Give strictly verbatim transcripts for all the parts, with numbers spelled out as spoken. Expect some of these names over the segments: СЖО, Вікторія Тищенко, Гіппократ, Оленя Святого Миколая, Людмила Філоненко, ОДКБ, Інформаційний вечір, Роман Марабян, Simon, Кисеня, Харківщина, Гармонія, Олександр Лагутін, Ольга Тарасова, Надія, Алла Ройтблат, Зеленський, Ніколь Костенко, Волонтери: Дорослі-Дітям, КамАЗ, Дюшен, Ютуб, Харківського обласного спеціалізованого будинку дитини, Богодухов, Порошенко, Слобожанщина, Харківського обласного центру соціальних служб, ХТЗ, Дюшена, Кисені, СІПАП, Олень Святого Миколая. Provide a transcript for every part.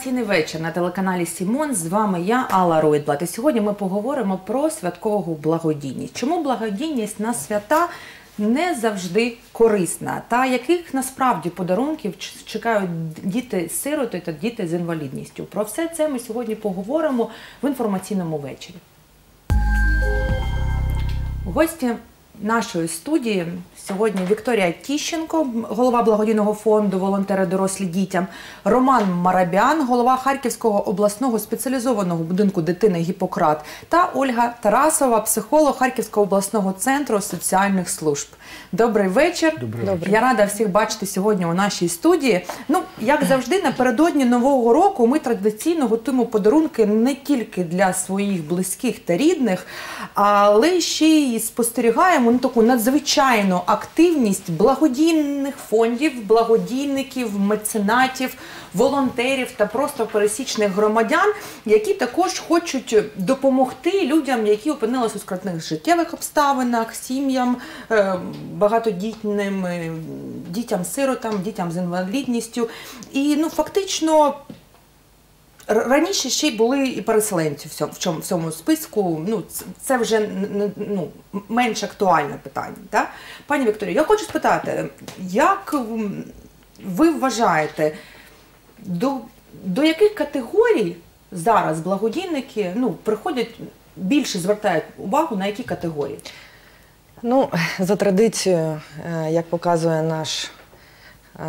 «Інформаційний вечір» на телеканалі «Simon». З вами я, Алла Ройтблат. І сьогодні ми поговоримо про святкову благодійність. Чому благодійність на свята не завжди корисна? Та яких насправді подарунків чекають діти-сироти та діти з інвалідністю? Про все це ми сьогодні поговоримо в «Інформаційному вечорі». Гості нашої студії сьогодні Вікторія Тищенко, голова благодійного фонду «Волонтери: Дорослі-Дітям», Роман Марабян, голова Харківського обласного спеціалізованого будинку дитини «Гіппократ», та Ольга Тарасова, психолог Харківського обласного центру соціальних служб. Добрий вечір. Добрий вечір. Я рада всіх бачити сьогодні у нашій студії. Ну, як завжди, напередодні Нового року ми традиційно готуємо подарунки не тільки для своїх близьких та рідних, але ще й спостерігаємо таку надзвичайну активність благодійних фондів, благодійників, меценатів, волонтерів та просто пересічних громадян, які також хочуть допомогти людям, які опинилися у скрутних життєвих обставинах, сім'ям, багатодітним, дітям-сиротам, дітям з інвалідністю. І, ну, фактично, раніше ще й були і переселенці в цьому списку, це вже менш актуальне питання. Пані Вікторію, я хочу спитати, як ви вважаєте, до яких категорій зараз благодійники приходять, більше звертають увагу, на які категорії? Ну, за традицією, як показує наш...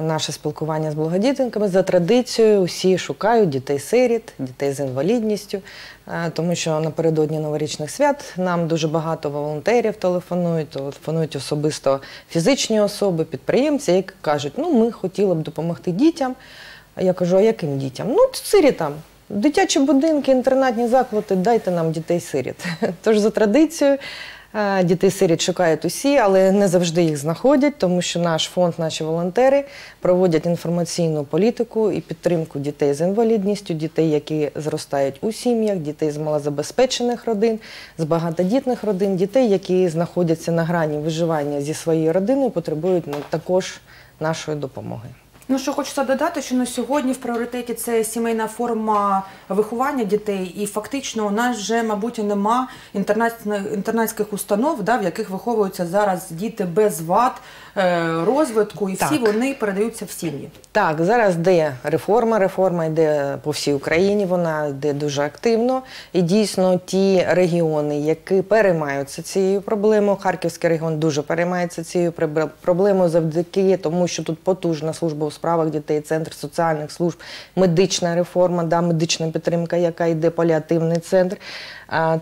наше спілкування з благодійниками, за традицією усі шукають дітей-сиріт, дітей з інвалідністю, тому що напередодні новорічних свят нам дуже багато волонтерів телефонують, телефонують особисто фізичні особи, підприємці, які кажуть, ну, ми хотіли б допомогти дітям. Я кажу, а яким дітям? Ну, сирітам. Дитячі будинки, інтернатні заклади, дайте нам дітей-сиріт. Тож за традицією дітей-сиріт шукають усі, але не завжди їх знаходять, тому що наш фонд, наші волонтери проводять інформаційну політику і підтримку дітей з інвалідністю, дітей, які зростають у сім'ях, дітей з малозабезпечених родин, з багатодітних родин, дітей, які знаходяться на грані виживання зі своєю родиною, потребують також нашої допомоги. Ну, що хочеться додати, що на сьогодні в пріоритеті це сімейна форма виховання дітей, і фактично у нас вже, мабуть, нема інтернатських установ, в яких виховуються зараз діти без вад розвитку, і всі вони передаються в сім'ї. Так, зараз йде реформа, реформа йде по всій Україні, вона йде дуже активно, і дійсно ті регіони, які переймаються цією проблемою, Харківський регіон дуже переймається цією проблемою завдяки тому, що тут потужна служба у справах дітей, центр соціальних служб, медична реформа, медична підтримка, яка йде, паліативний центр.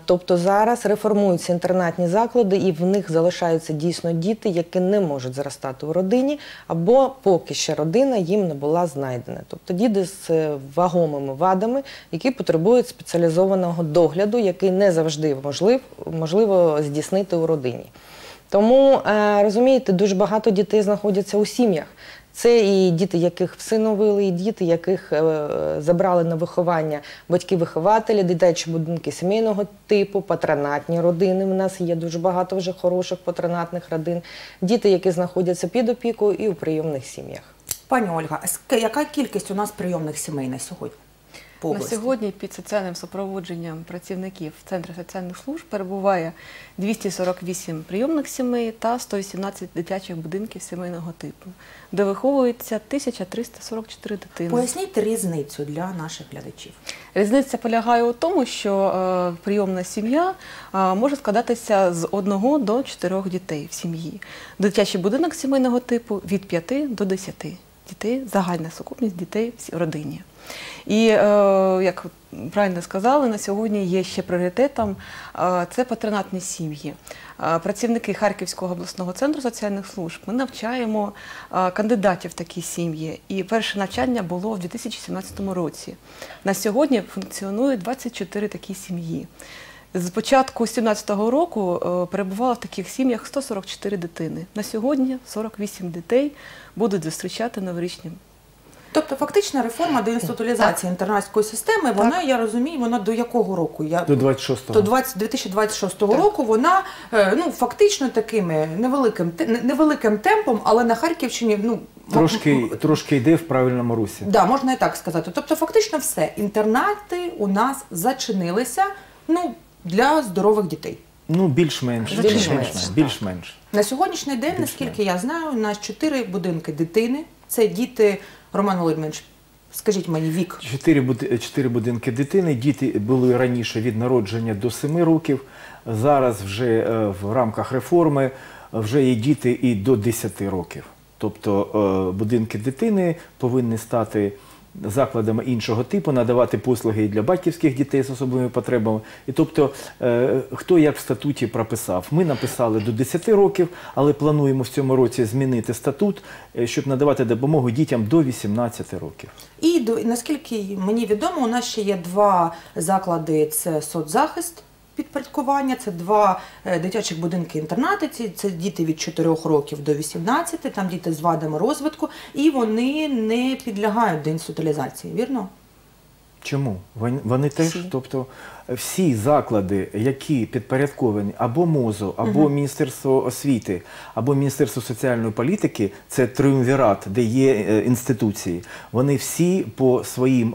Тобто зараз реформуються інтернатні заклади, і в них залишаються дійсно діти, які не можуть зростати у родині, або поки ще родина їм не була знайдена. Тобто діти з вагомими вадами, які потребують спеціалізованого догляду, який не завжди можливо здійснити у родині. Тому, розумієте, дуже багато дітей знаходяться у сім'ях. Це і діти, яких всиновили, і діти, яких забрали на виховання батьки-вихователі, дитячі будинки сімейного типу, патронатні родини. У нас є дуже багато вже хороших патронатних родин. Діти, які знаходяться під опікою і у прийомних сім'ях. Пані Ольга, а яка кількість у нас прийомних сімей на сьогодні? На сьогодні під соціальним супроводженням працівників Центру соціальних служб перебуває двісті сорок вісім прийомних сімей та сто вісімнадцять дитячих будинків сімейного типу, де виховується тисяча триста сорок чотири дитини. Поясніть різницю для наших глядачів. Різниця полягає у тому, що прийомна сім'я може складатися з одного до чотирьох дітей в сім'ї. Дитячий будинок сімейного типу – від п'яти до десяти дітей, загальна сукупність дітей в родині. І, як правильно сказали, на сьогодні є ще пріоритетом – це патронатні сім'ї. Працівники Харківського обласного центру соціальних служб, ми навчаємо кандидатів в такі сім'ї. І перше навчання було в дві тисячі сімнадцятому році. На сьогодні функціонує двадцять чотири такі сім'ї. З початку дві тисячі сімнадцятого року перебувало в таких сім'ях сто сорок чотири дитини. На сьогодні сорок вісім дітей будуть зустрічати новорічні. Тобто фактично реформа деінституалізації інтернатської системи, вона, я розумію, вона до якого року? До дві тисячі двадцять шостого року вона фактично таким невеликим темпом, але на Харківщині Трошки, трошки йде в правильному русі. Да, можна і так сказати. Тобто фактично все. Інтернати у нас зачинилися, ну, для здорових дітей. Ну, більш-менш. Більш-менш. Більш-менш. На сьогоднішній день, наскільки я знаю, у нас чотири будинки дитини. Це діти, Роман Володимирович, скажіть мені вік. Чотири будинки дитини. Діти були раніше від народження до семи років. Зараз вже в рамках реформи вже є діти і до десяти років. Тобто будинки дитини повинні стати закладами іншого типу, надавати послуги і для батьківських дітей з особливими потребами. І тобто, хто як в статуті прописав. Ми написали до десяти років, але плануємо в цьому році змінити статут, щоб надавати допомогу дітям до вісімнадцяти років. І, наскільки мені відомо, у нас ще є два заклади – це соцзахист, підпорядкування, це два дитячих будинки-інтернати, це діти від чотирьох років до вісімнадцяти, там діти з вадами розвитку, і вони не підлягають деінституалізації, вірно? Чому? Вони теж, тобто всі заклади, які підпорядковані або МОЗу, або Міністерство освіти, або Міністерство соціальної політики, це триумвірат, де є інституції, вони всі по своїм...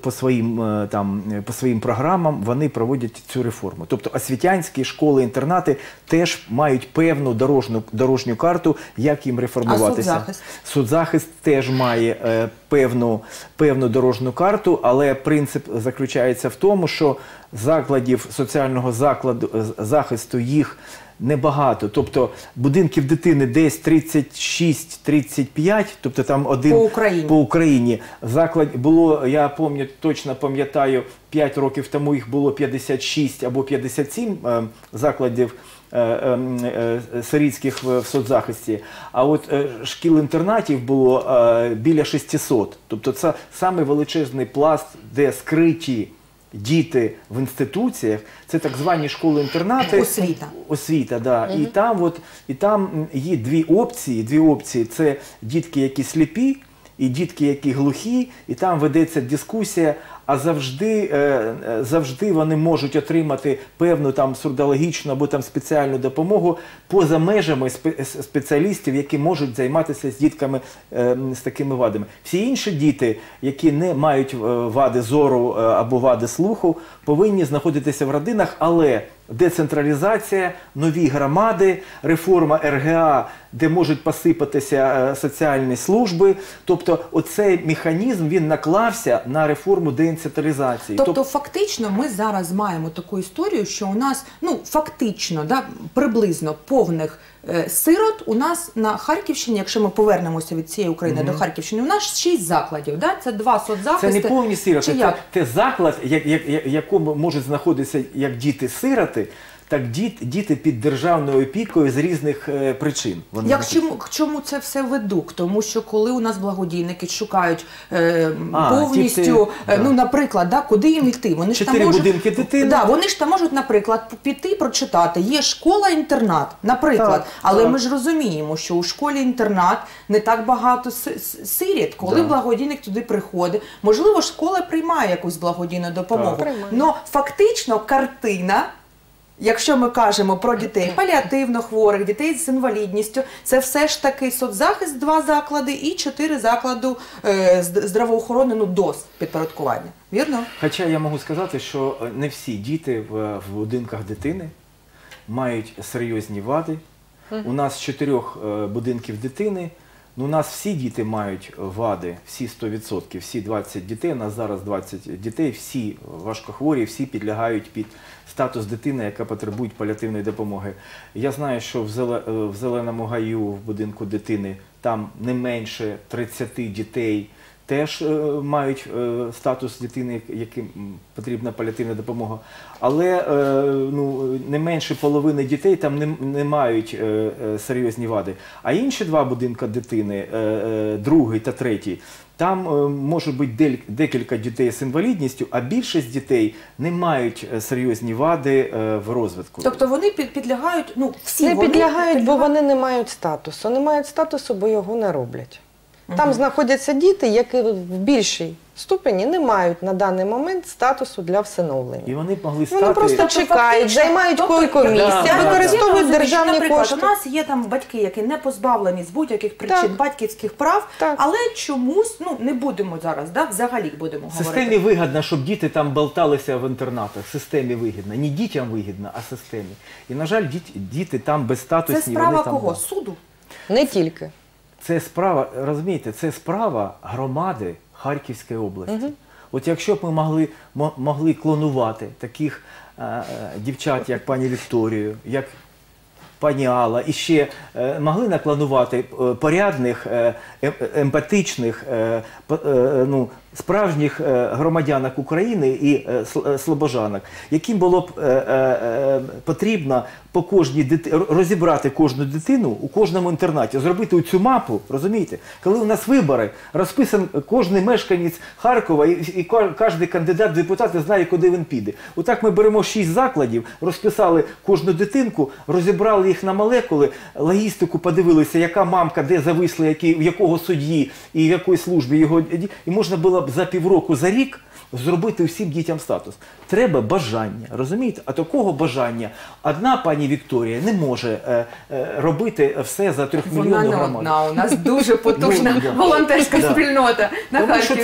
По своїм, там, по своїм програмам вони проводять цю реформу. Тобто освітянські школи, інтернати теж мають певну дорожню, дорожню карту, як їм реформуватися. А соцзахист? Соцзахист теж має е, певну, певну дорожню карту, але принцип заключається в тому, що закладів соціального закладу, захисту їх небагато. Тобто будинків дитини десь тридцять шість тридцять п'ять, тобто там один по Україні. По Україні. Заклад було, я пам'ятаю, точно пам'ятаю, п'ять років тому їх було п'ятдесят шість або п'ятдесят сім е, закладів е, е, сирійських в, в соцзахисті, а от е, шкіл-інтернатів було е, біля шістсот. Тобто це самий величезний пласт, де скриті діти в інституціях, це так звані школи-інтернати. Освіта. Освіта, да. Угу. І там от, і там є дві опції, дві опції. Це дітки, які сліпі, і дітки, які глухі, і там ведеться дискусія, а завжди, завжди вони можуть отримати певну там сурдологічну або там спеціальну допомогу поза межами спеціалістів, які можуть займатися з дітками з такими вадами. Всі інші діти, які не мають вади зору або вади слуху, повинні знаходитися в родинах, але децентралізація, нові громади, реформа РГА, де можуть посипатися соціальні служби. Тобто оцей механізм, він наклався на реформу деінституалізації. Тобто, тобто фактично ми зараз маємо таку історію, що у нас, ну фактично, да, приблизно повних е, сирот у нас на Харківщині, якщо ми повернемося від цієї України mm-hmm. до Харківщини, у нас шість закладів, да? Це два соцзахисти. Це не повні сироти, це те заклад, як, як, як, якому можуть знаходитися як діти-сироти, так діт, діти під державною опікою з різних е, причин. Вони Як чому, к чому це все веду? Тому що коли у нас благодійники шукають е, а, повністю, ті, ти, е, да. ну, наприклад, да, куди їм йти? Вони ж там можуть, будинки дитини. Да, вони ж там можуть, наприклад, піти прочитати. Є школа-інтернат, наприклад. Так, але так. Ми ж розуміємо, що у школі-інтернат не так багато сиріт. Коли да. благодійник туди приходить, можливо, школа приймає якусь благодійну допомогу. Но фактично картина, якщо ми кажемо про дітей паліативно хворих, дітей з інвалідністю, це все ж таки соцзахист, два заклади і чотири закладу е, здравоохорони, ну, ДОС підпорядкування. Вірно? Хоча я можу сказати, що не всі діти в, в будинках дитини мають серйозні вади. Mm-hmm. У нас з чотирьох е, будинків дитини, ну, у нас всі діти мають вади, всі сто відсотків, всі двадцять дітей, у нас зараз двадцять дітей, всі важкохворі, всі підлягають під статус дитини, яка потребує паліативної допомоги. Я знаю, що в Зеленому гаю, в будинку дитини, там не менше тридцяти дітей теж мають статус дитини, яким потрібна паліативна допомога. Але ну, не менше половини дітей там не, не мають серйозні вади. А інші два будинки дитини, другий та третій, там може бути декілька дітей з інвалідністю, а більшість дітей не мають серйозні вади в розвитку. Тобто вони підлягають, ну всі не вони підлягають, підлягають, бо вони не мають статусу. Не мають статусу, бо його не роблять. Там знаходяться діти, які в більшій ступені не мають на даний момент статусу для всиновлення. І вони могли стати... Вони просто чекають, займають койко місця, використовують державні кошти. У нас є там батьки, які не позбавлені з будь-яких причин батьківських прав, але чомусь, ну, не будемо зараз, взагалі будемо говорити. Системі вигідно, щоб діти там болталися в інтернатах. Системі вигідно. Не дітям вигідно, а системі. І, на жаль, діти там безстатусні. Це справа кого? Суду? Не тільки. Це справа, розумієте, це справа громади Харківської області. От якщо б ми могли клонувати таких дівчат, як пані Вікторію, як пані Алла, і ще могли наклонувати порядних, емпатичних, справжніх громадянок України і слобожанок, яким було б потрібно розібрати кожну дитину у кожному інтернаті, зробити цю мапу, розумієте? Коли у нас вибори, розписан кожен мешканець Харкова і кожен кандидат в депутати знає, куди він піде. Отак ми беремо шість закладів, розписали кожну дитинку, розібрали їх на молекули, логістику подивилися, яка мамка, де зависла, в якого судді і в якої службі його, і можна було за півроку, за рік зробити всім дітям статус. Треба бажання, розумієте? А такого бажання одна пані Вікторія не може робити все за трьохмільйонну громаду. Вона не одна, у нас дуже потужна волонтерська спільнота на Харківщині.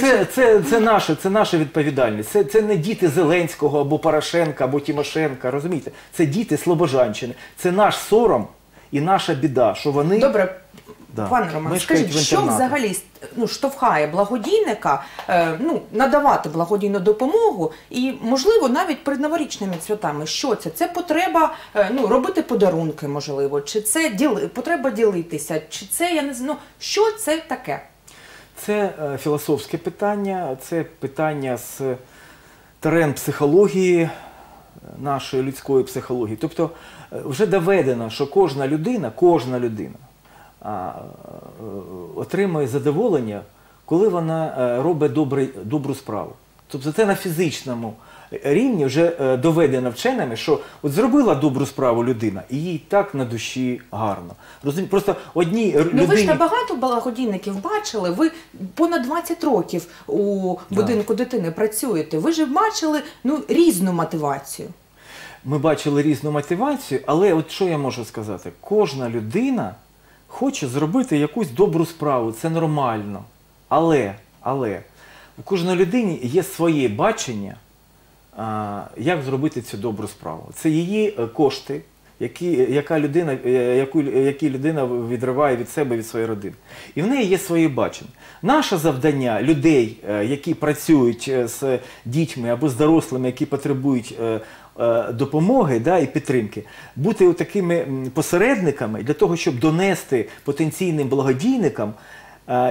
Тому що це наша відповідальність. Це не діти Зеленського, або Порошенка, або Тимошенка, розумієте? Це діти Слобожанщини. Це наш сором і наша біда, що вони... Добре. Пане Роман, скажіть, що взагалі штовхає благодійника надавати благодійну допомогу і, можливо, навіть перед новорічними святами? Що це? Це потреба робити подарунки, можливо, чи це потреба ділитися, чи це, я не знаю, що це таке? Це філософське питання, це питання з терен психології, нашої людської психології. Тобто вже доведено, що кожна людина, кожна людина, отримує задоволення, коли вона робить добру справу. Тобто це на фізичному рівні вже доведено вченими, що от зробила добру справу людина, і їй так на душі гарно. Просто одній людині... Ну ви ж набагато благодійників бачили, ви понад двадцять років у будинку дитини працюєте, ви ж бачили різну мотивацію. Ми бачили різну мотивацію, але от що я можу сказати? Кожна людина хоче зробити якусь добру справу, це нормально. Але, але, у кожної людини є своє бачення, як зробити цю добру справу. Це її кошти, які людина відриває від себе, від своєї родини. І в неї є своє бачення. Наше завдання людей, які працюють з дітьми або з дорослими, які потребують допомоги і підтримки, бути такими посередниками для того, щоб донести потенційним благодійникам,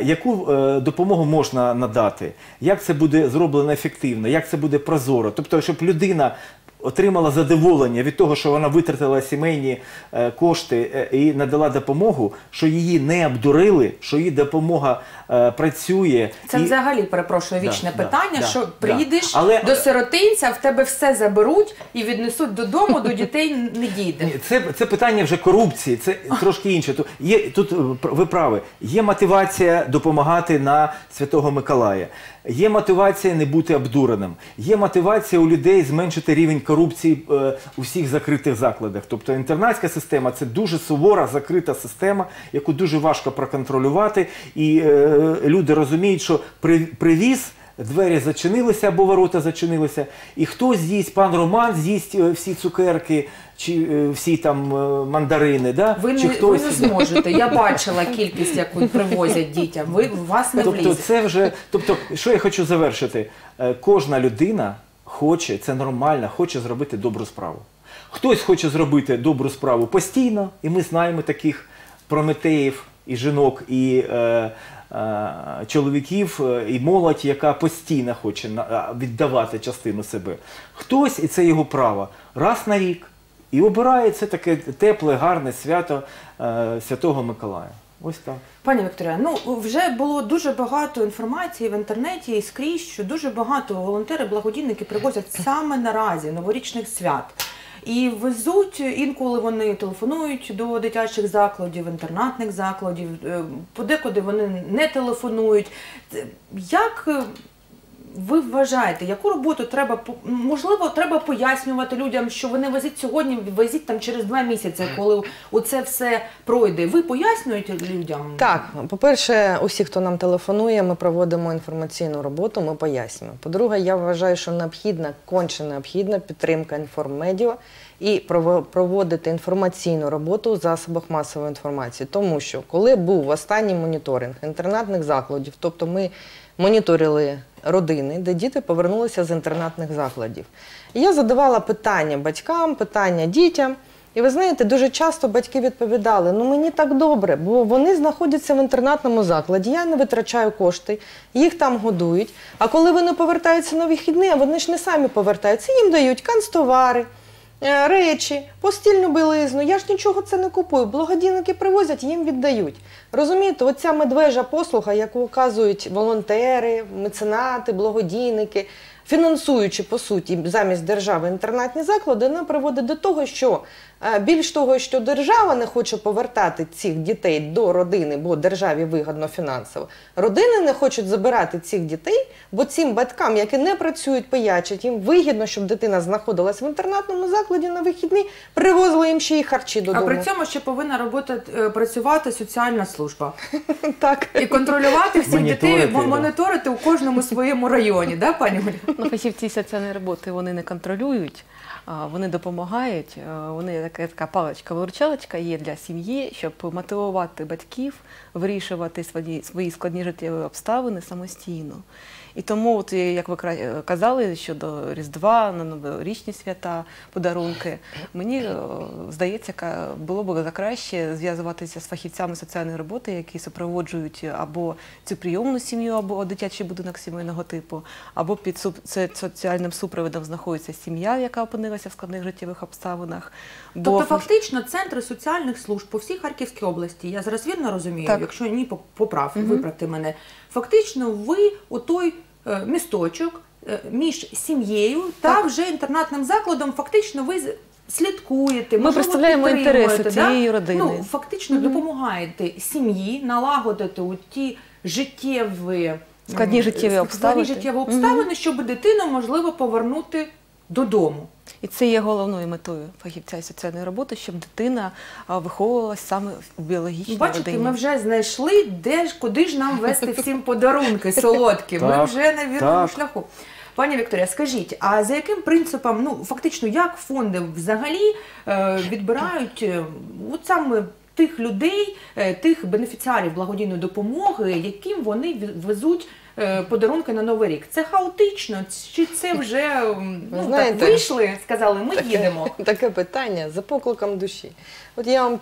яку допомогу можна надати, як це буде зроблено ефективно, як це буде прозоро. Тобто, щоб людина отримала задоволення від того, що вона витратила сімейні кошти і надала допомогу, що її не обдурили, що її допомога працює. Це взагалі, перепрошую, вічне питання, що приїдеш до сиротинця, в тебе все заберуть і віднесуть додому, до дітей не дійде. Це питання вже корупції, це трошки інше. Тут ви праві, є мотивація допомагати на Святого Миколая, є мотивація не бути обдуреним, є мотивація у людей зменшити рівень корупції у всіх закритих закладах. Тобто інтернатська система – це дуже сувора, закрита система, яку дуже важко проконтролювати. І люди розуміють, що привіз, двері зачинилися або ворота зачинилися, і хто з'їсть, пан Роман з'їсть всі цукерки, чи всі там мандарини. Ви не зможете, я бачила кількість, яку привозять дітям, ви в вас не влізе. Тобто, що я хочу завершити, кожна людина хоче, це нормально, хоче зробити добру справу. Хтось хоче зробити добру справу постійно, і ми знаємо таких прометеїв, і жінок, і чоловіків, і молодь, яка постійно хоче віддавати частину себе. Хтось, і це його право, раз на рік і обирає це таке тепле, гарне свято Святого Миколая. Ось так. Пані Вікторія, ну вже було дуже багато інформації в інтернеті і скрізь, що дуже багато волонтерів, благодійники привозять саме наразі новорічних свят. І везуть, інколи вони телефонують до дитячих закладів, інтернатних закладів, подекуди вони не телефонують. Як ви вважаєте, яку роботу треба, можливо, треба пояснювати людям, що ви не везіть сьогодні, везіть там через два місяці, коли оце все пройде. Ви пояснюєте людям? Так. По-перше, усі, хто нам телефонує, ми проводимо інформаційну роботу, ми пояснюємо. По-друге, я вважаю, що необхідна, конче необхідна підтримка інформмедіа і проводити інформаційну роботу у засобах масової інформації. Тому що, коли був останній моніторинг інтернатних закладів, тобто ми моніторили родини, де діти повернулися з інтернатних закладів. І я задавала питання батькам, питання дітям. І ви знаєте, дуже часто батьки відповідали, ну мені так добре, бо вони знаходяться в інтернатному закладі, я не витрачаю кошти, їх там годують. А коли вони повертаються на вихідні, вони ж не самі повертаються, їм дають канцтовари, речі, постільну білизну, я ж нічого це не купую, благодійники привозять, їм віддають. Розумієте, оця медвежа послуга, яку оказують волонтери, меценати, благодійники, фінансуючи, по суті, замість держави інтернатні заклади, вона приводить до того, що більш того, що держава не хоче повертати цих дітей до родини, бо державі вигідно фінансово, родини не хочуть забирати цих дітей, бо цим батькам, які не працюють, пиячать, їм вигідно, щоб дитина знаходилась в інтернатному закладі на вихідні, привозили їм ще й харчі додому. А при цьому ще повинна робота, працювати соціальна служба. Так. І контролювати всіх дітей, моніторити у кожному своєму районі, так, пані Оля? Ну, фахівці соціальної роботи, вони не контролюють. Вони допомагають, вони така паличка-виручалочка є для сім'ї, щоб мотивувати батьків вирішувати свої складні життєві обставини самостійно. І тому, як ви казали, щодо Різдва, новорічні свята, подарунки, мені здається, було б краще зв'язуватися з фахівцями соціальної роботи, які супроводжують або цю прийомну сім'ю, або дитячий будинок сімейного типу, або під соціальним супроводом знаходиться сім'я, яка опинилася в складних життєвих обставинах. Тобто фактично центри соціальних служб по всій Харківській області, я зараз вірно розумію, якщо ні, поправ, виправте мене, фактично ви у той місточок між сім'єю та вже інтернатним закладом, фактично ви слідкуєте, можливо, підтримуєте. Ми представляємо інтереси цієї родини. Фактично допомагаєте сім'ї налагодити ті життєві складні життєві обставини, щоб дитину, можливо, повернути додому. І це є головною метою фахівця соціальної роботи, щоб дитина виховувалася саме в біологічній родині. Бачите, ми вже знайшли, куди ж нам вести всім подарунки солодкі. Ми вже на вірному шляху. Пані Вікторія, скажіть, а за яким принципом, ну фактично, як фонди взагалі відбирають от саме тих людей, тих бенефіціарів благодійної допомоги, яким вони везуть подарунки на Новий рік? Це хаотично? Чи це вже вийшли, сказали, ми їдемо? Таке питання за покликом душі. От я вам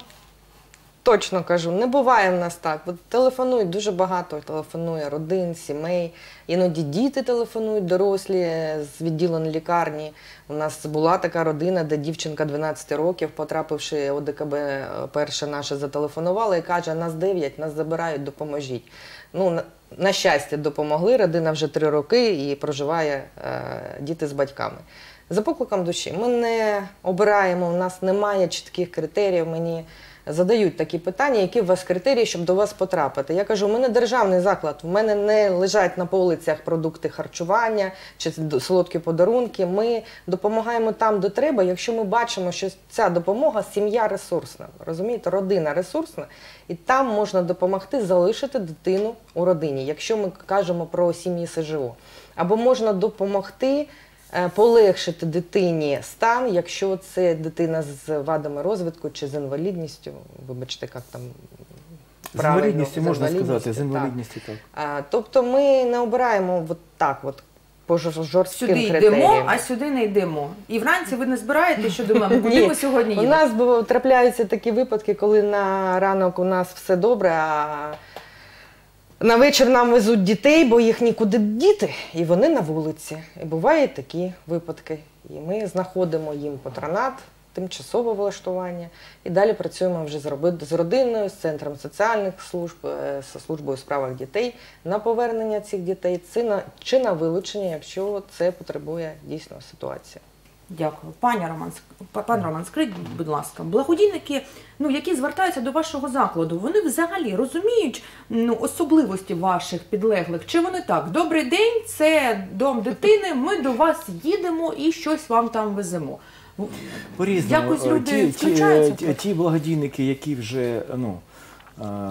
точно кажу, не буває в нас так. Телефонують дуже багато, телефонує родин, сімей, іноді діти телефонують, дорослі з відділень лікарні. У нас була така родина, де дівчинка дванадцять років, потрапивши в ОДКБ, перша наша зателефонувала і каже, нас дев'ять, нас забирають, допоможіть. Ну, на щастя, допомогли, родина вже три роки і проживає діти з батьками. За покликом душі. Ми не обираємо, у нас немає чітких критеріїв, мені задають такі питання, які у вас критерії, щоб до вас потрапити. Я кажу, у мене державний заклад, у мене не лежать на полицях продукти харчування чи солодкі подарунки. Ми допомагаємо там, де треба, якщо ми бачимо, що ця допомога сім'я ресурсна, розумієте, родина ресурсна, і там можна допомогти залишити дитину у родині, якщо ми кажемо про сім'ї СЖО. Або можна допомогти полегшити дитині стан, якщо це дитина з вадами розвитку чи з інвалідністю, вибачте, як там правильно. З інвалідністю, можна сказати, з інвалідністю, так. Тобто ми не обираємо от так, от, по жорстким критеріям. Сюди йдемо, а сюди не йдемо. І вранці ви не збираєте, що думаємо, куди ми сьогодні їдемо? У нас трапляються такі випадки, коли на ранок у нас все добре, а на вечір нам везуть дітей, бо їх нікуди діти, і вони на вулиці. І бувають такі випадки. І ми знаходимо їм патронат, тимчасове влаштування, і далі працюємо вже з родиною, з Центром соціальних служб, з службою у справах дітей на повернення цих дітей чи на вилучення, якщо це потребує дійсно ситуація. Дякую. Пані Роман, пан Роман, скажіть, будь ласка, благодійники, ну, які звертаються до вашого закладу, вони взагалі розуміють ну, особливості ваших підлеглих? Чи вони так, добрий день, це дом дитини, ми до вас їдемо і щось вам там веземо? По-різному. Ті, ті, ті благодійники, які вже ну,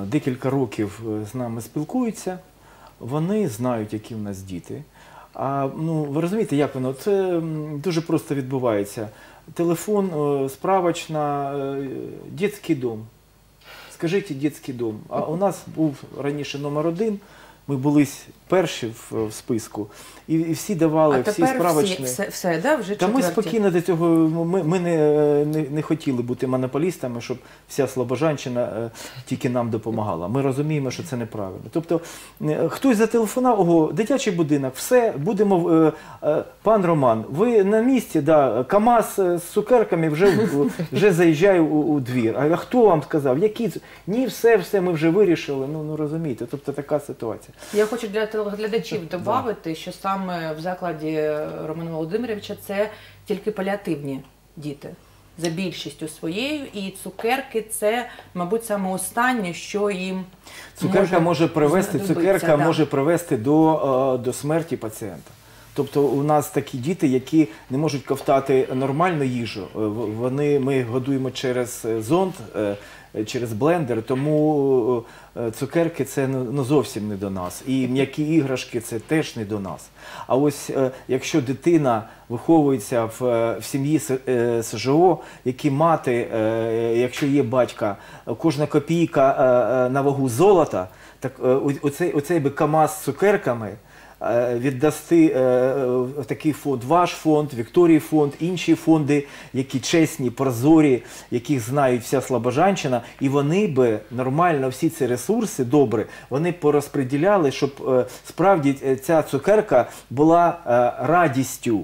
декілька років з нами спілкуються, вони знають, які в нас діти. А, ну, ви розумієте, як воно? Це дуже просто відбувається. Телефон, справочна, дитячий дом. Скажіть, дитячий дом. А у нас був раніше номер один, ми були перші в, в списку, і, і всі давали, а всі справочні. Всі, все, все, да? Вже та ми спокійно до цього, ми, ми не, не, не хотіли бути монополістами, щоб вся Слобожанщина тільки нам допомагала. Ми розуміємо, що це неправильно. Тобто, хтось зателефонував, ого, дитячий будинок, все, будемо, пан Роман, ви на місці, да, КамАЗ з цукерками вже, вже заїжджає у, у двір. А хто вам сказав? Які? Ні, все, все, ми вже вирішили, ну, ну розумієте, тобто така ситуація. Я хочу для телеглядачів додати, що саме в закладі Романа Володимировича це тільки паліативні діти за більшістю своєю, і цукерки це, мабуть, саме останнє, що їм цукерка може привести, цукерка може привести до, до смерті пацієнта. Тобто у нас такі діти, які не можуть ковтати нормальну їжу, вони, ми годуємо через зонд, через блендер, тому цукерки – це ну, зовсім не до нас. І м'які іграшки – це теж не до нас. А ось якщо дитина виховується в, в сім'ї СЖО, які мати, якщо є батька, кожна копійка на вагу золота, так оцей, оцей би КамАЗ з цукерками віддасти в такий фонд, ваш фонд, Вікторії фонд, інші фонди, які чесні, прозорі, яких знають вся Слобожанщина, і вони би нормально всі ці ресурси добре, вони порозподіляли, щоб справді ця цукерка була радістю.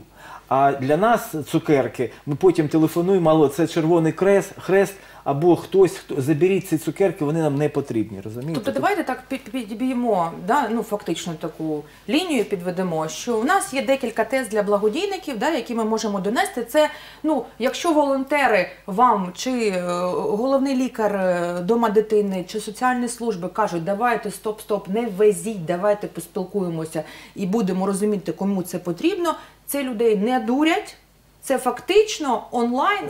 А для нас цукерки, ми потім телефонуємо, але це Червоний Хрест, хрест або хтось, хто, заберіть ці цукерки, вони нам не потрібні, розумієте? Тобто давайте так підб'ємо, да, ну, фактично таку лінію підведемо, що в нас є декілька тез для благодійників, да, які ми можемо донести. Це, ну, якщо волонтери вам, чи головний лікар дома дитини, чи соціальні служби кажуть, давайте, стоп, стоп, не везіть, давайте поспілкуємося і будемо розуміти, кому це потрібно, це людей не дурять, це фактично онлайн,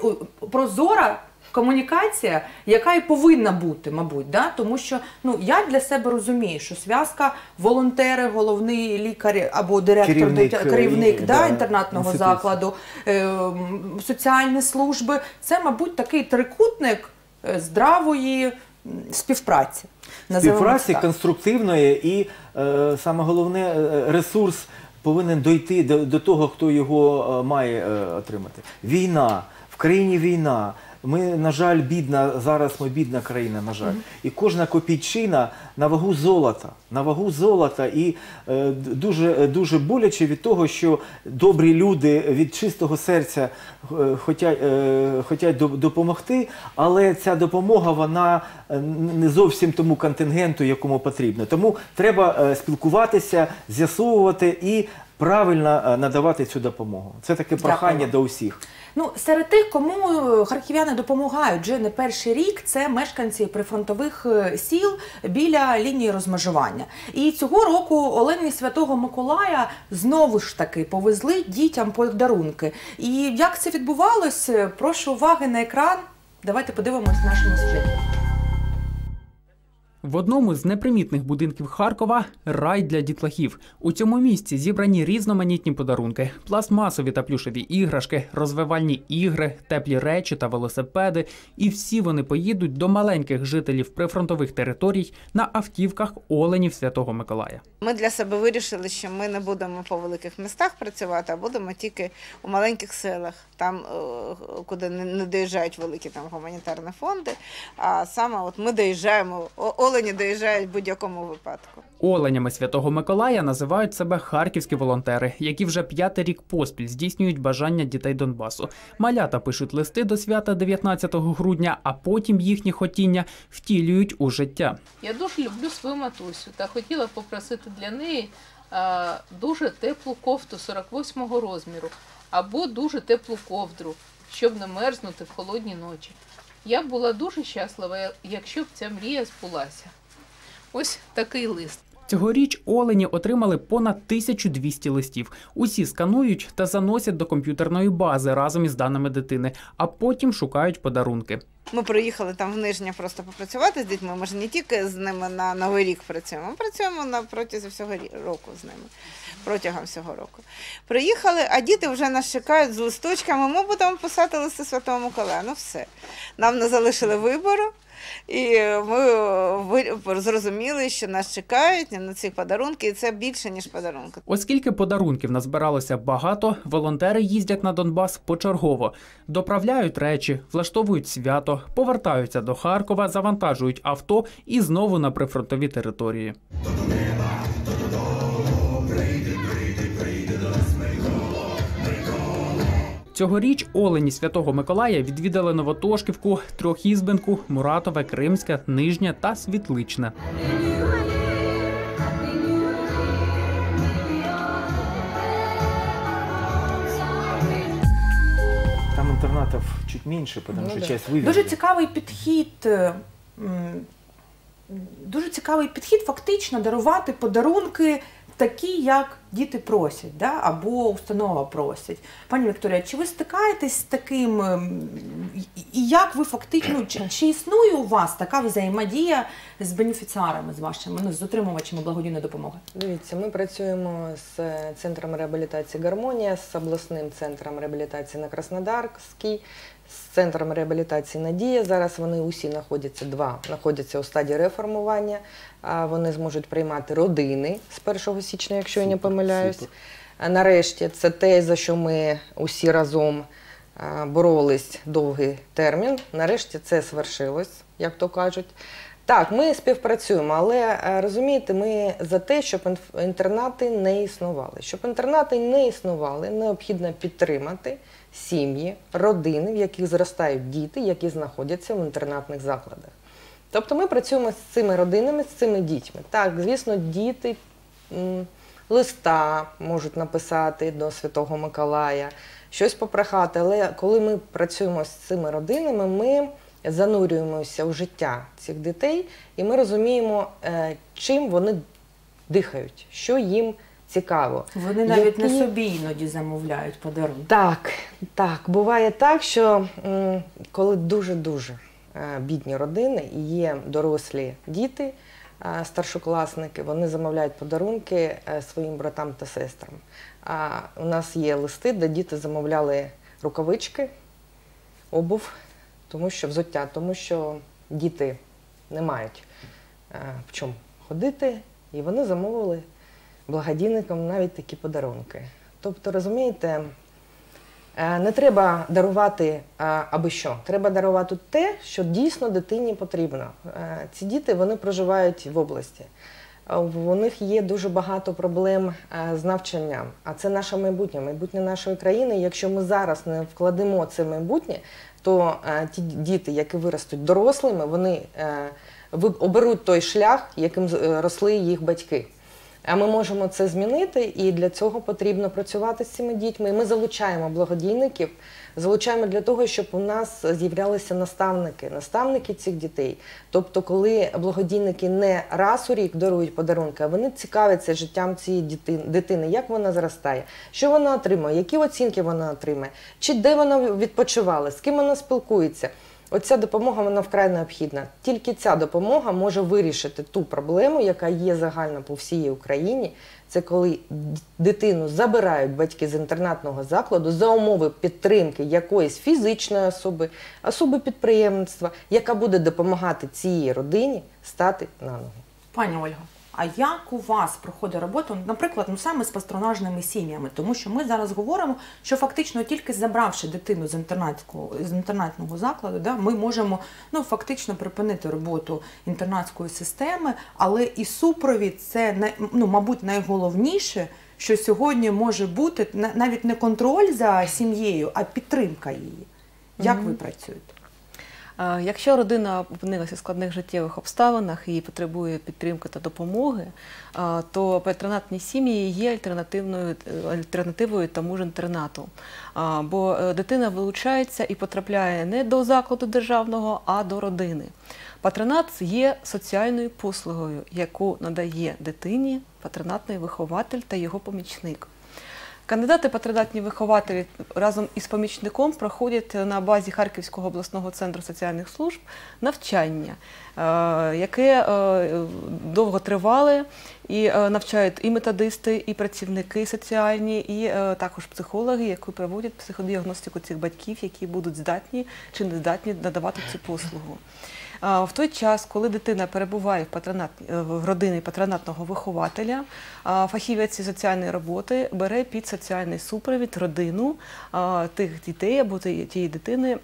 прозора комунікація, яка і повинна бути, мабуть, да? Тому що ну, я для себе розумію, що зв'язка волонтери, головний лікар або директор, керівник, керівник і, да, да, інтернатного інститут. закладу, е, соціальні служби, це, мабуть, такий трикутник здравої співпраці. Співпраці конструктивної і, е, саме головне, ресурс повинен дойти до, до того, хто його має е, отримати. Війна, в країні війна. Ми, на жаль, бідна, зараз ми бідна країна, на жаль. І кожна копійчина на вагу золота, на вагу золота. І е, дуже, дуже боляче від того, що добрі люди від чистого серця е, хотять, е, хотять допомогти, але ця допомога, вона не зовсім тому контингенту, якому потрібно. Тому треба е, спілкуватися, з'ясовувати і правильно надавати цю допомогу. Це таке прохання до усіх. Ну, серед тих, кому харків'яни допомагають вже не перший рік, це мешканці прифронтових сіл біля лінії розмежування. І цього року Олені Святого Миколая знову ж таки повезли дітям подарунки. І як це відбувалось, прошу уваги на екран. Давайте подивимось нашому сюжеті. В одному з непримітних будинків Харкова – рай для дітлахів. У цьому місці зібрані різноманітні подарунки – пластмасові та плюшеві іграшки, розвивальні ігри, теплі речі та велосипеди. І всі вони поїдуть до маленьких жителів прифронтових територій на автівках оленів Святого Миколая. Ми для себе вирішили, що ми не будемо по великих містах працювати, а будемо тільки у маленьких селах, там, куди не доїжджають великі там, гуманітарні фонди, а саме от ми доїжджаємо, олені доїжджають в будь-якому випадку. Оленями Святого Миколая називають себе харківські волонтери, які вже п'ятий рік поспіль здійснюють бажання дітей Донбасу. Малята пишуть листи до свята дев'ятнадцятого грудня, а потім їхні хотіння втілюють у життя. Я дуже люблю свою матусю та хотіла попросити для неї дуже теплу кофту сорок восьмого розміру або дуже теплу ковдру, щоб не мерзнути в холодні ночі. Я б була дуже щаслива, якщо б ця мрія збулася. Ось такий лист. Цьогоріч олені отримали понад тисячу двісті листів. Усі сканують та заносять до комп'ютерної бази разом із даними дитини, а потім шукають подарунки. Ми приїхали там в Нижнє просто попрацювати з дітьми, ми ж не тільки з ними на Новий рік працюємо, ми працюємо на протягом всього року з ними, протягом всього року. Приїхали, а діти вже нас чекають з листочками, ми будемо писати листи Святого Миколая, ну все. Нам не залишили вибору, і ми зрозуміли, що нас чекають на ці подарунки, і це більше, ніж подарунки. Оскільки подарунків назбиралося багато, волонтери їздять на Донбас почергово. Доправляють речі, влаштовують свято, повертаються до Харкова, завантажують авто і знову на прифронтові території. Цьогоріч олені Святого Миколая відвідали Новотошківку, Трьохізбинку, Муратове, Кримське, Нижнє та Світличне. Там інтернатів чуть менше, тому що частина вивезли. Дуже цікавий підхід. Дуже цікавий підхід фактично дарувати подарунки такі, як діти просять, да? Або установа просить. Пані Вікторія, чи ви стикаєтесь з таким, і як ви фактично, чи, чи існує у вас така взаємодія з бенефіціарами, з вашими, ну, з отримувачами благодійної допомоги? Дивіться, ми працюємо з центром реабілітації «Гармонія», з обласним центром реабілітації на Краснодарській, з центром реабілітації «Надія». Зараз вони усі знаходяться, два, знаходяться у стадії реформування. Вони зможуть приймати родини з першого січня, якщо я не помиляюсь. Нарешті, це те, за що ми усі разом боролись довгий термін. Нарешті це свершилось, як то кажуть. Так, ми співпрацюємо, але, розумієте, ми за те, щоб інтернати не існували. Щоб інтернати не існували, необхідно підтримати сім'ї, родини, в яких зростають діти, які знаходяться в інтернатних закладах. Тобто ми працюємо з цими родинами, з цими дітьми. Так, звісно, діти листа можуть написати до Святого Миколая, щось попрохати, але коли ми працюємо з цими родинами, ми занурюємося у життя цих дітей, і ми розуміємо, чим вони дихають, що їм цікаво. Вони навіть на собі іноді замовляють подарунки. Так, так. Буває так, що коли дуже-дуже бідні родини і є дорослі діти, старшокласники, вони замовляють подарунки своїм братам та сестрам. У нас є листи, де діти замовляли рукавички, обув, тому що взуття, тому що діти не мають в чому ходити, і вони замовили благодійникам навіть такі подарунки. Тобто, розумієте, не треба дарувати аби що, треба дарувати те, що дійсно дитині потрібно. Ці діти, вони проживають в області, у них є дуже багато проблем з навчанням, а це наше майбутнє, майбутнє нашої країни. Якщо ми зараз не вкладемо це майбутнє, то ті діти, які виростуть дорослими, вони оберуть той шлях, яким росли їх батьки. А ми можемо це змінити, і для цього потрібно працювати з цими дітьми. І ми залучаємо благодійників, залучаємо для того, щоб у нас з'являлися наставники, наставники цих дітей. Тобто, коли благодійники не раз у рік дарують подарунки, а вони цікавляться життям цієї дитини, як вона зростає, що вона отримує, які оцінки вона отримає, чи де вона відпочивала, з ким вона спілкується. Оця допомога, вона вкрай необхідна. Тільки ця допомога може вирішити ту проблему, яка є загальна по всій Україні. Це коли дитину забирають батьки з інтернатного закладу за умови підтримки якоїсь фізичної особи, особи підприємництва, яка буде допомагати цій родині стати на ноги. Пані Ольго, а як у вас проходить робота, наприклад, ну, саме з патронажними сім'ями? Тому що ми зараз говоримо, що фактично тільки забравши дитину з інтернатського, з інтернатного закладу, да, ми можемо, ну, фактично припинити роботу інтернатської системи, але і супровід – це, ну, мабуть, найголовніше, що сьогодні може бути навіть не контроль за сім'єю, а підтримка її. Як [S2] Mm-hmm. [S1] Ви працюєте? Якщо родина опинилася в складних життєвих обставинах і потребує підтримки та допомоги, то патронатні сім'ї є альтернативною, альтернативою тому ж інтернату. Бо дитина вилучається і потрапляє не до закладу державного, а до родини. Патронат є соціальною послугою, яку надає дитині патронатний вихователь та його помічник. Кандидати-патронатні вихователі разом із помічником проходять на базі Харківського обласного центру соціальних служб навчання, яке довго тривале, і навчають і методисти, і працівники соціальні, і також психологи, які проводять психодіагностику цих батьків, які будуть здатні чи не здатні надавати цю послугу. В той час, коли дитина перебуває в родині патронатного вихователя, фахівець соціальної роботи бере під соціальний супровід родину тих дітей або тієї дитини,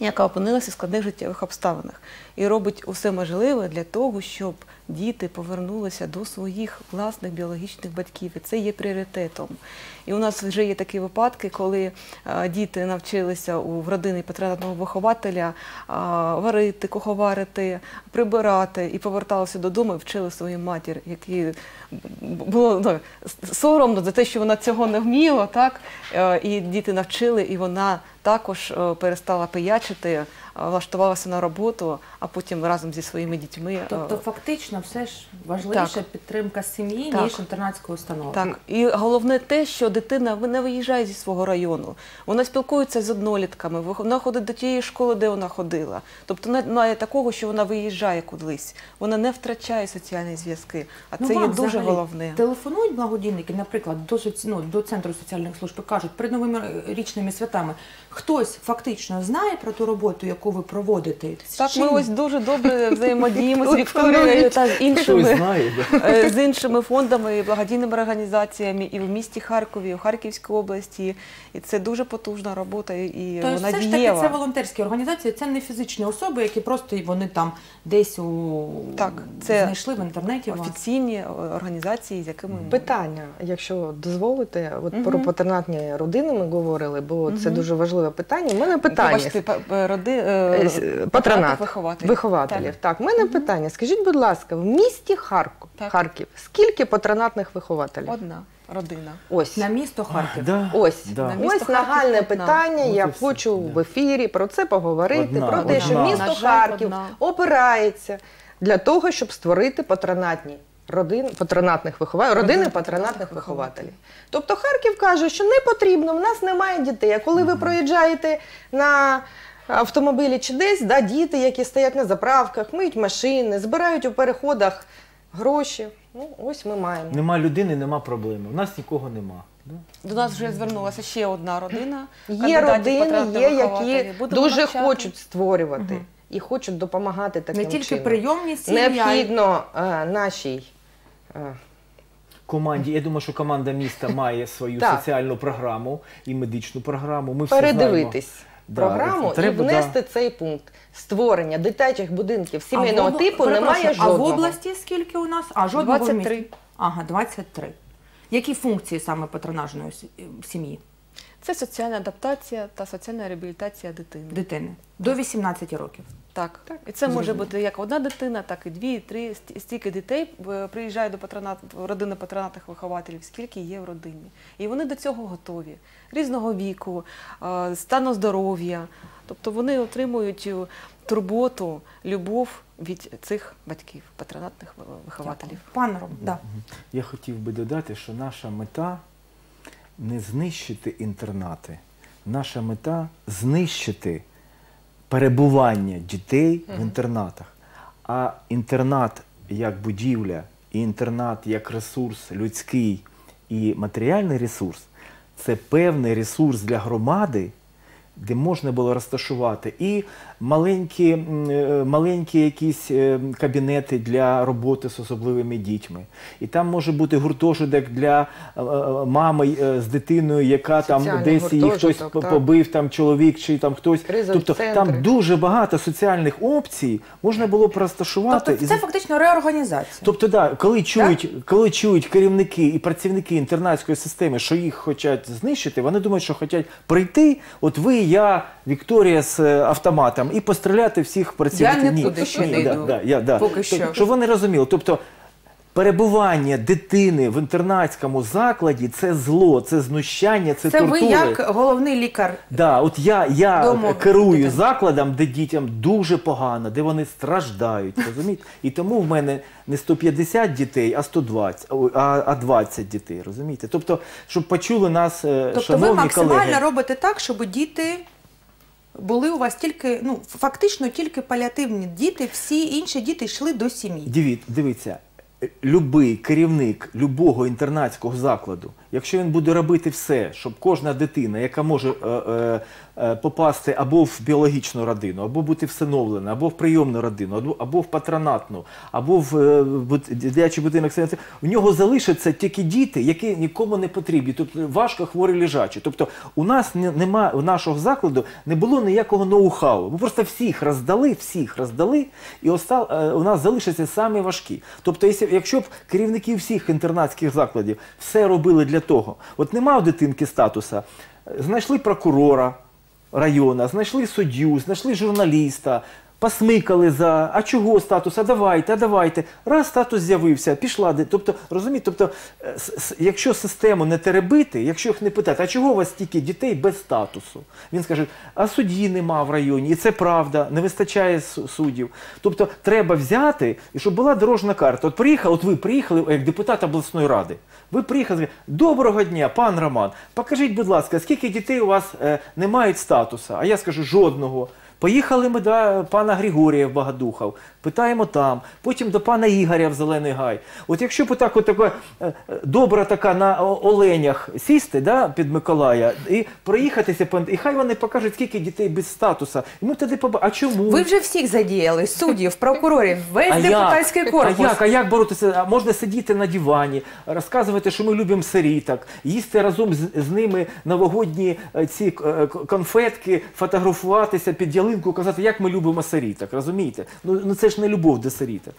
яка опинилася в складних життєвих обставинах, і робить усе можливе для того, щоб діти повернулися до своїх власних біологічних батьків, і це є пріоритетом. І у нас вже є такі випадки, коли діти навчилися у родині патронатного вихователя варити, куховарити, прибирати, і поверталися додому, і вчили свою матір, якій було ну, соромно за те, що вона цього не вміла, так? І діти навчили, і вона також перестала пиячити, влаштувалася на роботу, а потім разом зі своїми дітьми. Тобто фактично все ж важливіша так. підтримка сім'ї, ніж інтернатської установи. Так. І головне те, що дитина не виїжджає зі свого району. Вона спілкується з однолітками, вона ходить до тієї школи, де вона ходила. Тобто немає такого, що вона виїжджає кудись. Вона не втрачає соціальні зв'язки, а ну, це є дуже взагалі головне. Телефонують благодійники, наприклад, до, ну, до Центру соціальних служб і кажуть, перед новими річними святами, хтось фактично знає про ту роботу, яку ви проводите? Так, ми ось дуже добре взаємодіємо з Вікторією та з іншими, з іншими фондами і благодійними організаціями і в місті Харкові, і в Харківській області. І це дуже потужна робота, і вона дієва. Все ж таки це волонтерські організації, це не фізичні особи, які просто вони там десь знайшли в інтернеті. Офіційні організації, з якими... Питання, якщо дозволите, про патронатні родини ми говорили, бо це дуже важливе питання. У мене питання. Патронат вихователів. вихователів. Так. Так, в мене питання. Скажіть, будь ласка, в місті Харків, Харків скільки патронатних вихователів? Одна родина. Ось. На місто Харків. Да. Ось. Да. На місто Ось Харків нагальне питання, От я хочу да. в ефірі про це поговорити, одна. про те, одна. що місто жаль, Харків одна. опирається для того, щоб створити патронатні родини патронатних вихователів, родини патронатних вихователів. Тобто Харків каже, що не потрібно, в нас немає дітей. А коли ви проїжджаєте на автомобілі чи десь, да, діти, які стоять на заправках, миють машини, збирають у переходах гроші. Ну, ось ми маємо. Нема людини, нема проблеми. У нас нікого нема. До нас вже звернулася ще одна родина. Є родини, є, які дуже хочуть створювати угу. і хочуть допомагати таким чином. Не тільки прийомні сім'ї. Необхідно а, нашій... А, команді. Я думаю, що команда міста має свою соціальну програму і медичну програму. Ми Передивитись. Все знаємо. Програму да, і внести да. цей пункт. Створення дитячих будинків сімейного а типу немає жодного. А в області скільки у нас? А жодного двадцять три. Міста? Ага, двадцять три. Які функції саме патронажної сім'ї? Це соціальна адаптація та соціальна реабілітація дитини. Дитини. До вісімнадцяти років. Так. так. І це Зрозуміло. може бути як одна дитина, так і дві, і три. Стільки дітей приїжджає до патронат, родини патронатних вихователів, скільки є в родині. І вони до цього готові. Різного віку, стану здоров'я. Тобто вони отримують турботу, любов від цих батьків, патронатних вихователів. Пане Ром, да. Я хотів би додати, що наша мета не знищити інтернати. Наша мета – знищити перебування дітей в інтернатах. А інтернат як будівля, і інтернат як ресурс людський і матеріальний ресурс – це певний ресурс для громади, де можна було розташувати і маленькі, маленькі якісь кабінети для роботи з особливими дітьми. І там може бути гуртожиток для мами з дитиною, яка там десь її хтось побив, там чоловік чи там хтось. Тобто там дуже багато соціальних опцій можна було б розташувати. Тобто це фактично реорганізація. Тобто, да, коли чують, коли чують керівники і працівники інтернатської системи, що їх хочуть знищити, вони думають, що хочуть прийти, от ви я, Вікторія з автоматом, і постріляти всіх працівників. Я нікуди ще не йду, поки що. Щоб вони розуміли, тобто перебування дитини в інтернатському закладі – це зло, це знущання, це тортури. Це ви як головний лікар? Так, от я керую закладом, де дітям дуже погано, де вони страждають, розумієте? І тому в мене не сто п'ятдесят дітей, а двадцять дітей, розумієте? Тобто, щоб почули нас шановні колеги. Тобто ви максимально робите так, щоб діти… були у вас тільки, ну, фактично тільки паліативні діти, всі інші діти йшли до сім'ї. Дивіться, любий керівник любого інтернатського закладу, якщо він буде робити все, щоб кожна дитина, яка може попасти або в біологічну родину, або бути всиновлена, або в прийомну родину, або в патронатну, або в дитячий будинок, у нього залишаться тільки діти, які нікому не потрібні, тобто важко хворі лежачі. Тобто у нас немає, у нашого закладу не було ніякого ноу-хау. Ми просто всіх роздали, всіх роздали, і у нас залишаться самі важкі. Тобто, якщо б керівники всіх інтернатських закладів все робили для того, от нема в дитинки статусу, знайшли прокурора району, знайшли суддю, знайшли журналіста, посмикали за, а чого статус, а давайте, а давайте. Раз статус з'явився, пішла. Тобто, розумієте, тобто, якщо систему не теребити, якщо їх не питати, а чого у вас стільки дітей без статусу? Він скаже, а судді нема в районі, і це правда, не вистачає суддів. Тобто, треба взяти, і щоб була дорожня карта. От приїхав, от ви приїхали, як депутат обласної ради, ви приїхали, доброго дня, пан Роман, покажіть, будь ласка, скільки дітей у вас не мають статусу? А я скажу, жодного. Поїхали ми до пана Григорія в Богодухов, питаємо там, потім до пана Ігоря в Зелений Гай. От якщо б так добра така на оленях сісти під Миколая і проїхатися, і хай вони покажуть, скільки дітей без статусу. І ми тоді побачимо, а чому? Ви вже всіх задіяли, суддів, прокурорів, весь депутатський корпус. А як? А як боротися? Можна сидіти на дивані, розказувати, що ми любимо сиріток, їсти разом з ними новогодні ці конфетки, фотографуватися під ялинкою, казати, як ми любимо сиріток, розумієте? Ну це ж не любов до сиріток.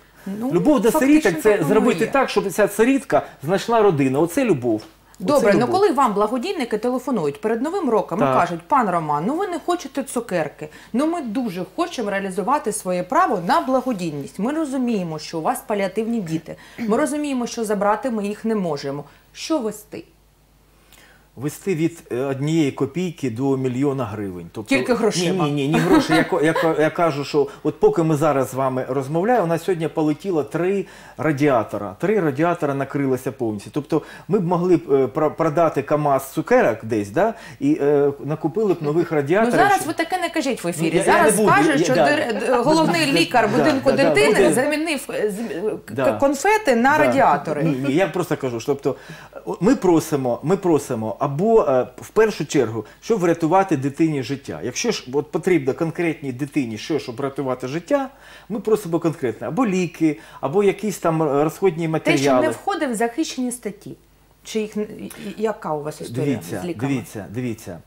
Любов до сиріток – це зробити так, щоб ця сирітка знайшла родину. Оце любов. Добре, але коли вам благодійники телефонують перед Новим роком і кажуть, пан Роман, ну ви не хочете цукерки, ну ми дуже хочемо реалізувати своє право на благодійність. Ми розуміємо, що у вас паліативні діти, ми розуміємо, що забрати ми їх не можемо. Що вести? Вести від однієї копійки до мільйона гривень. Тільки грошима. Ні, ні, ні, гроші. Я кажу, що от поки ми зараз з вами розмовляємо, у нас сьогодні полетіло три радіатора. Три радіатора накрилися повністю. Тобто ми б могли продати КАМАЗ цукерок десь, і накупили б нових радіаторів. Ну зараз ви таке не кажіть в ефірі. Зараз скажуть, що головний лікар будинку дитини замінив конфети на радіатори. Ні, я просто кажу, що ми просимо, або в першу чергу, щоб врятувати дитині життя. Якщо ж потрібно конкретній дитині щось, щоб врятувати життя, ми просимо конкретно або ліки, або якісь там розходні матеріали. Те, що не входить в захищені статті. Чи яка у вас історія з ліками? Дивіться, дивіться.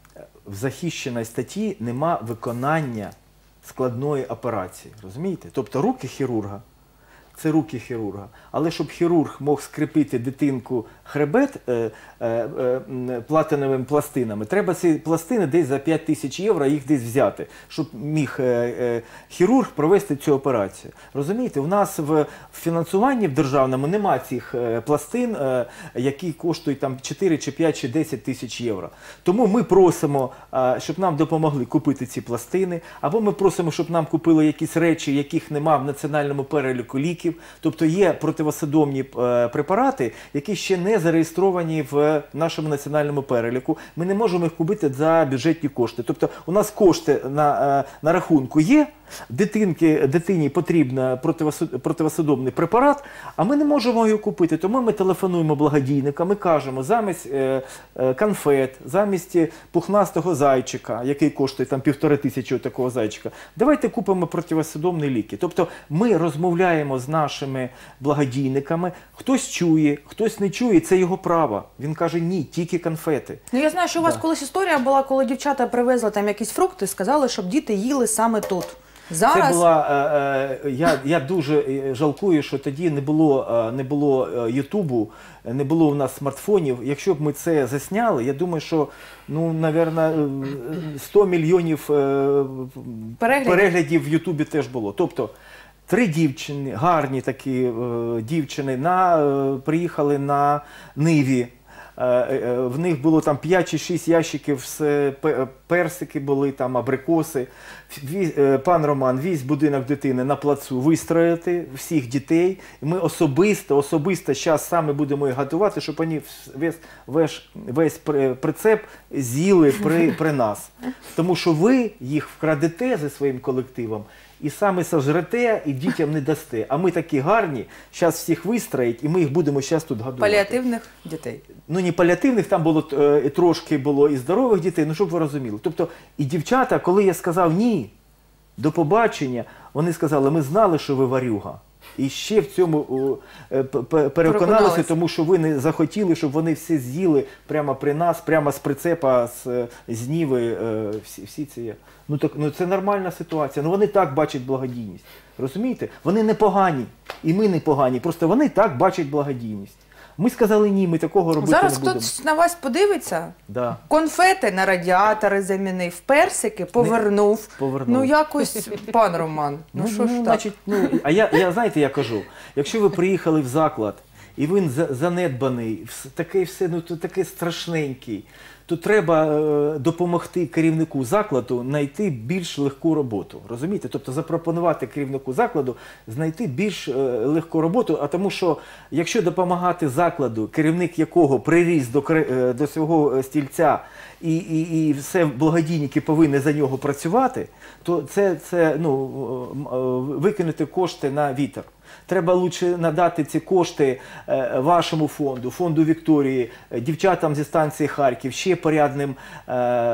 В захищеній статті нема виконання складної операції. Розумієте? Тобто руки хірурга. Це руки хірурга. Але щоб хірург мог скріпити дитинку хребет платиновими пластинами, треба ці пластини десь за п'ять тисяч євро їх десь взяти, щоб міг хірург провести цю операцію. Розумієте, у нас в фінансуванні в державному нема цих пластин, які коштують чотири, п'ять чи десять тисяч євро. Тому ми просимо, щоб нам допомогли купити ці пластини, або ми просимо, щоб нам купили якісь речі, яких нема в національному переліку ліків. Тобто є противосудомні препарати, які ще не зареєстровані в нашому національному переліку. Ми не можемо їх купити за бюджетні кошти. Тобто у нас кошти на рахунку є, дитині потрібен противосудомний препарат, а ми не можемо його купити. Тому ми телефонуємо благодійникам і кажемо, замість конфет, замість пухнастого зайчика, який коштує півтори тисячі такого зайчика, давайте купимо противосудомні ліки. Тобто ми розмовляємо з нашими благодійниками, хтось чує, хтось не чує, це його право. Він каже, ні, тільки конфети. Я знаю, що у вас колись історія була, коли дівчата привезли якісь фрукти, сказали, щоб діти їли саме тут. Зараз... Це була, е, е, я, я дуже жалкую, що тоді не було, е, не було Ютубу, не було у нас смартфонів. Якщо б ми це засняли, я думаю, що, ну, напевно, сто мільйонів е, переглядів. переглядів в Ютубі теж було. Тобто, три дівчини, гарні такі е, дівчини, на, е, приїхали на Ниві. В них було там п'ять чи шість ящиків, персики були, там абрикоси. Пан Роман, візь будинок дитини на плацу вистроїти, всіх дітей. Ми особисто, особисто зараз саме будемо їх готувати, щоб вони весь, весь, весь прицеп з'їли при, при нас. Тому що ви їх вкрадете зі своїм колективом і саме сожрете, і дітям не дасте. А ми такі гарні, зараз всіх вистроїть, і ми їх будемо зараз тут годувати. Паліативних дітей? Ну, не паліативних, там було, е, трошки було і здорових дітей, ну, щоб ви розуміли. Тобто, і дівчата, коли я сказав «ні, до побачення», вони сказали, ми знали, що ви варюга. І ще в цьому е, переконалися, тому що ви не захотіли, щоб вони всі з'їли прямо при нас, прямо з прицепа, з, з Ніви, е, всі, всі ці... Ну, так, ну, це нормальна ситуація. Ну, вони так бачать благодійність. Розумієте? Вони не погані. І ми не погані. Просто вони так бачать благодійність. Ми сказали ні, ми такого робити зараз не будемо. Зараз хтось на вас подивиться? Да. Конфети на радіатори замінив, персики повернув. Не, повернув. Ну якось, пан Роман, ну, ну що ж ну, так? Значить, ну, а я, я, знаєте, я кажу, якщо ви приїхали в заклад, і він занедбаний, такий все, ну, такий страшненький, то треба е, допомогти керівнику закладу знайти більш легку роботу. Розумієте? Тобто запропонувати керівнику закладу знайти більш е, легку роботу, а тому що якщо допомагати закладу, керівник якого приріс до, е, до свого стільця і, і, і все благодійники повинні за нього працювати, то це, це ну, викинути кошти на вітер. Треба краще надати ці кошти вашому фонду, фонду Вікторії, дівчатам зі станції Харків, ще порядним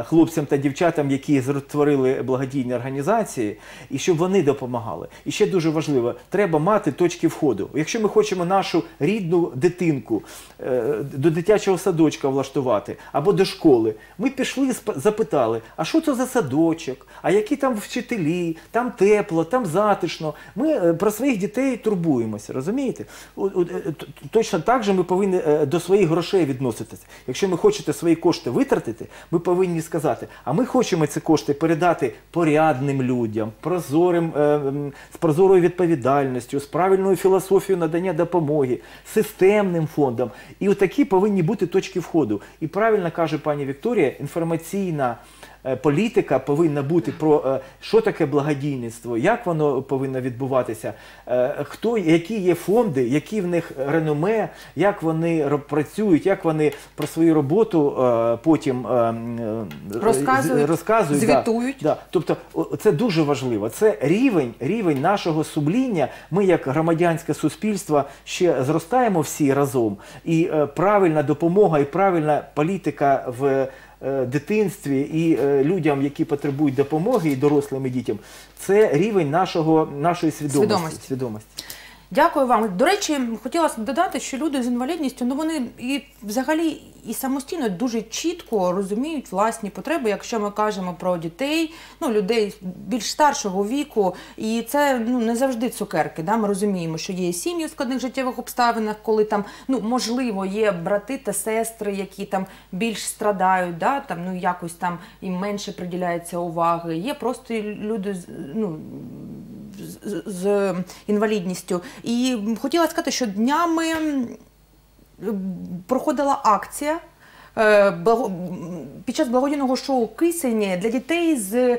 хлопцям та дівчатам, які створили благодійні організації, і щоб вони допомагали. І ще дуже важливо, треба мати точки входу. Якщо ми хочемо нашу рідну дитинку до дитячого садочка влаштувати або до школи, ми пішли, запитали, а що це за садочок, а які там вчителі, там тепло, там затишно. Ми про своїх дітей турбуємося, розумієте? Точно так же ми повинні до своїх грошей відноситися. Якщо ми хочете свої кошти витратити, ми повинні сказати, а ми хочемо ці кошти передати порядним людям, прозорим, з прозорою відповідальністю, з правильною філософією надання допомоги, системним фондам. І отакі повинні бути точки входу. І правильно каже пані Вікторія, інформаційна політика повинна бути про що таке благодійництво, як воно повинно відбуватися, хто, які є фонди, які в них реноме, як вони працюють, як вони про свою роботу потім розказують, розказують звітують. Да, да. Тобто це дуже важливо, це рівень, рівень нашого сумління. Ми як громадянське суспільство ще зростаємо всі разом, і правильна допомога, і правильна політика в дитинстві і людям, які потребують допомоги, і дорослим, і дітям. Це рівень нашого, нашої свідомості. Свідомості. свідомості. Дякую вам. До речі, хотіла додати, що люди з інвалідністю, ну вони і взагалі і самостійно дуже чітко розуміють власні потреби, якщо ми кажемо про дітей, ну людей більш старшого віку, і це ну не завжди цукерки. Да? Ми розуміємо, що є сім'ї в складних життєвих обставинах, коли там ну можливо є брати та сестри, які там більш страдають, да? Там ну якось там їм менше приділяється уваги. Є просто люди ну. З, з інвалідністю. І хотіла сказати, що днями проходила акція е, благо, під час благодійного шоу «Кисені» для дітей з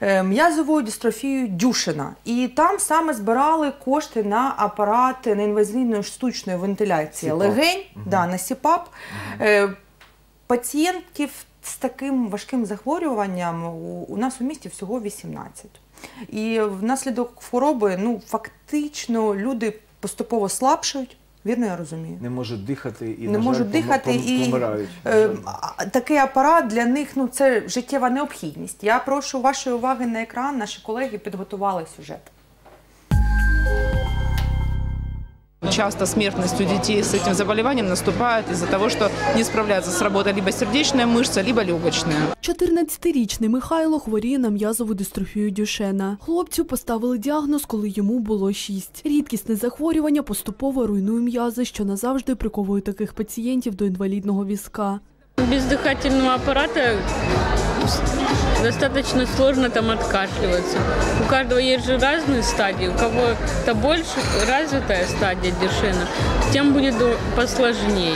е, м'язовою дистрофією Дюшена. І там саме збирали кошти на апарат неінвазивної штучної вентиляції легень, угу. да, на СІПАП. Угу. Е, пацієнтів з таким важким захворюванням у, у нас у місті всього вісімнадцять. І внаслідок хвороби, ну, фактично, люди поступово слабшають, вірно я розумію? Не можуть дихати і, не на жаль, дихати, пом помирають. І, на жаль. Такий апарат для них, ну, це життєва необхідність. Я прошу вашої уваги на екран, наші колеги підготували сюжет. Часто смертность у детей с этим заболеванием наступает из-за того, что не справляется с работой либо сердечная мышца, либо легочная. чотирнадцятирічний Михайло хворіє на м'язову дистрофію Дюшена. Хлопцю поставили діагноз, коли йому було шість. Рідкісне захворювання поступово руйнує м'язи, що назавжди приковує таких пацієнтів до інвалідного візка. Без дихательного апарату достаточно сложно там откашливаться. У каждого есть же разные стадии. У кого-то больше развитая стадия Дюшена, тем будет посложнее.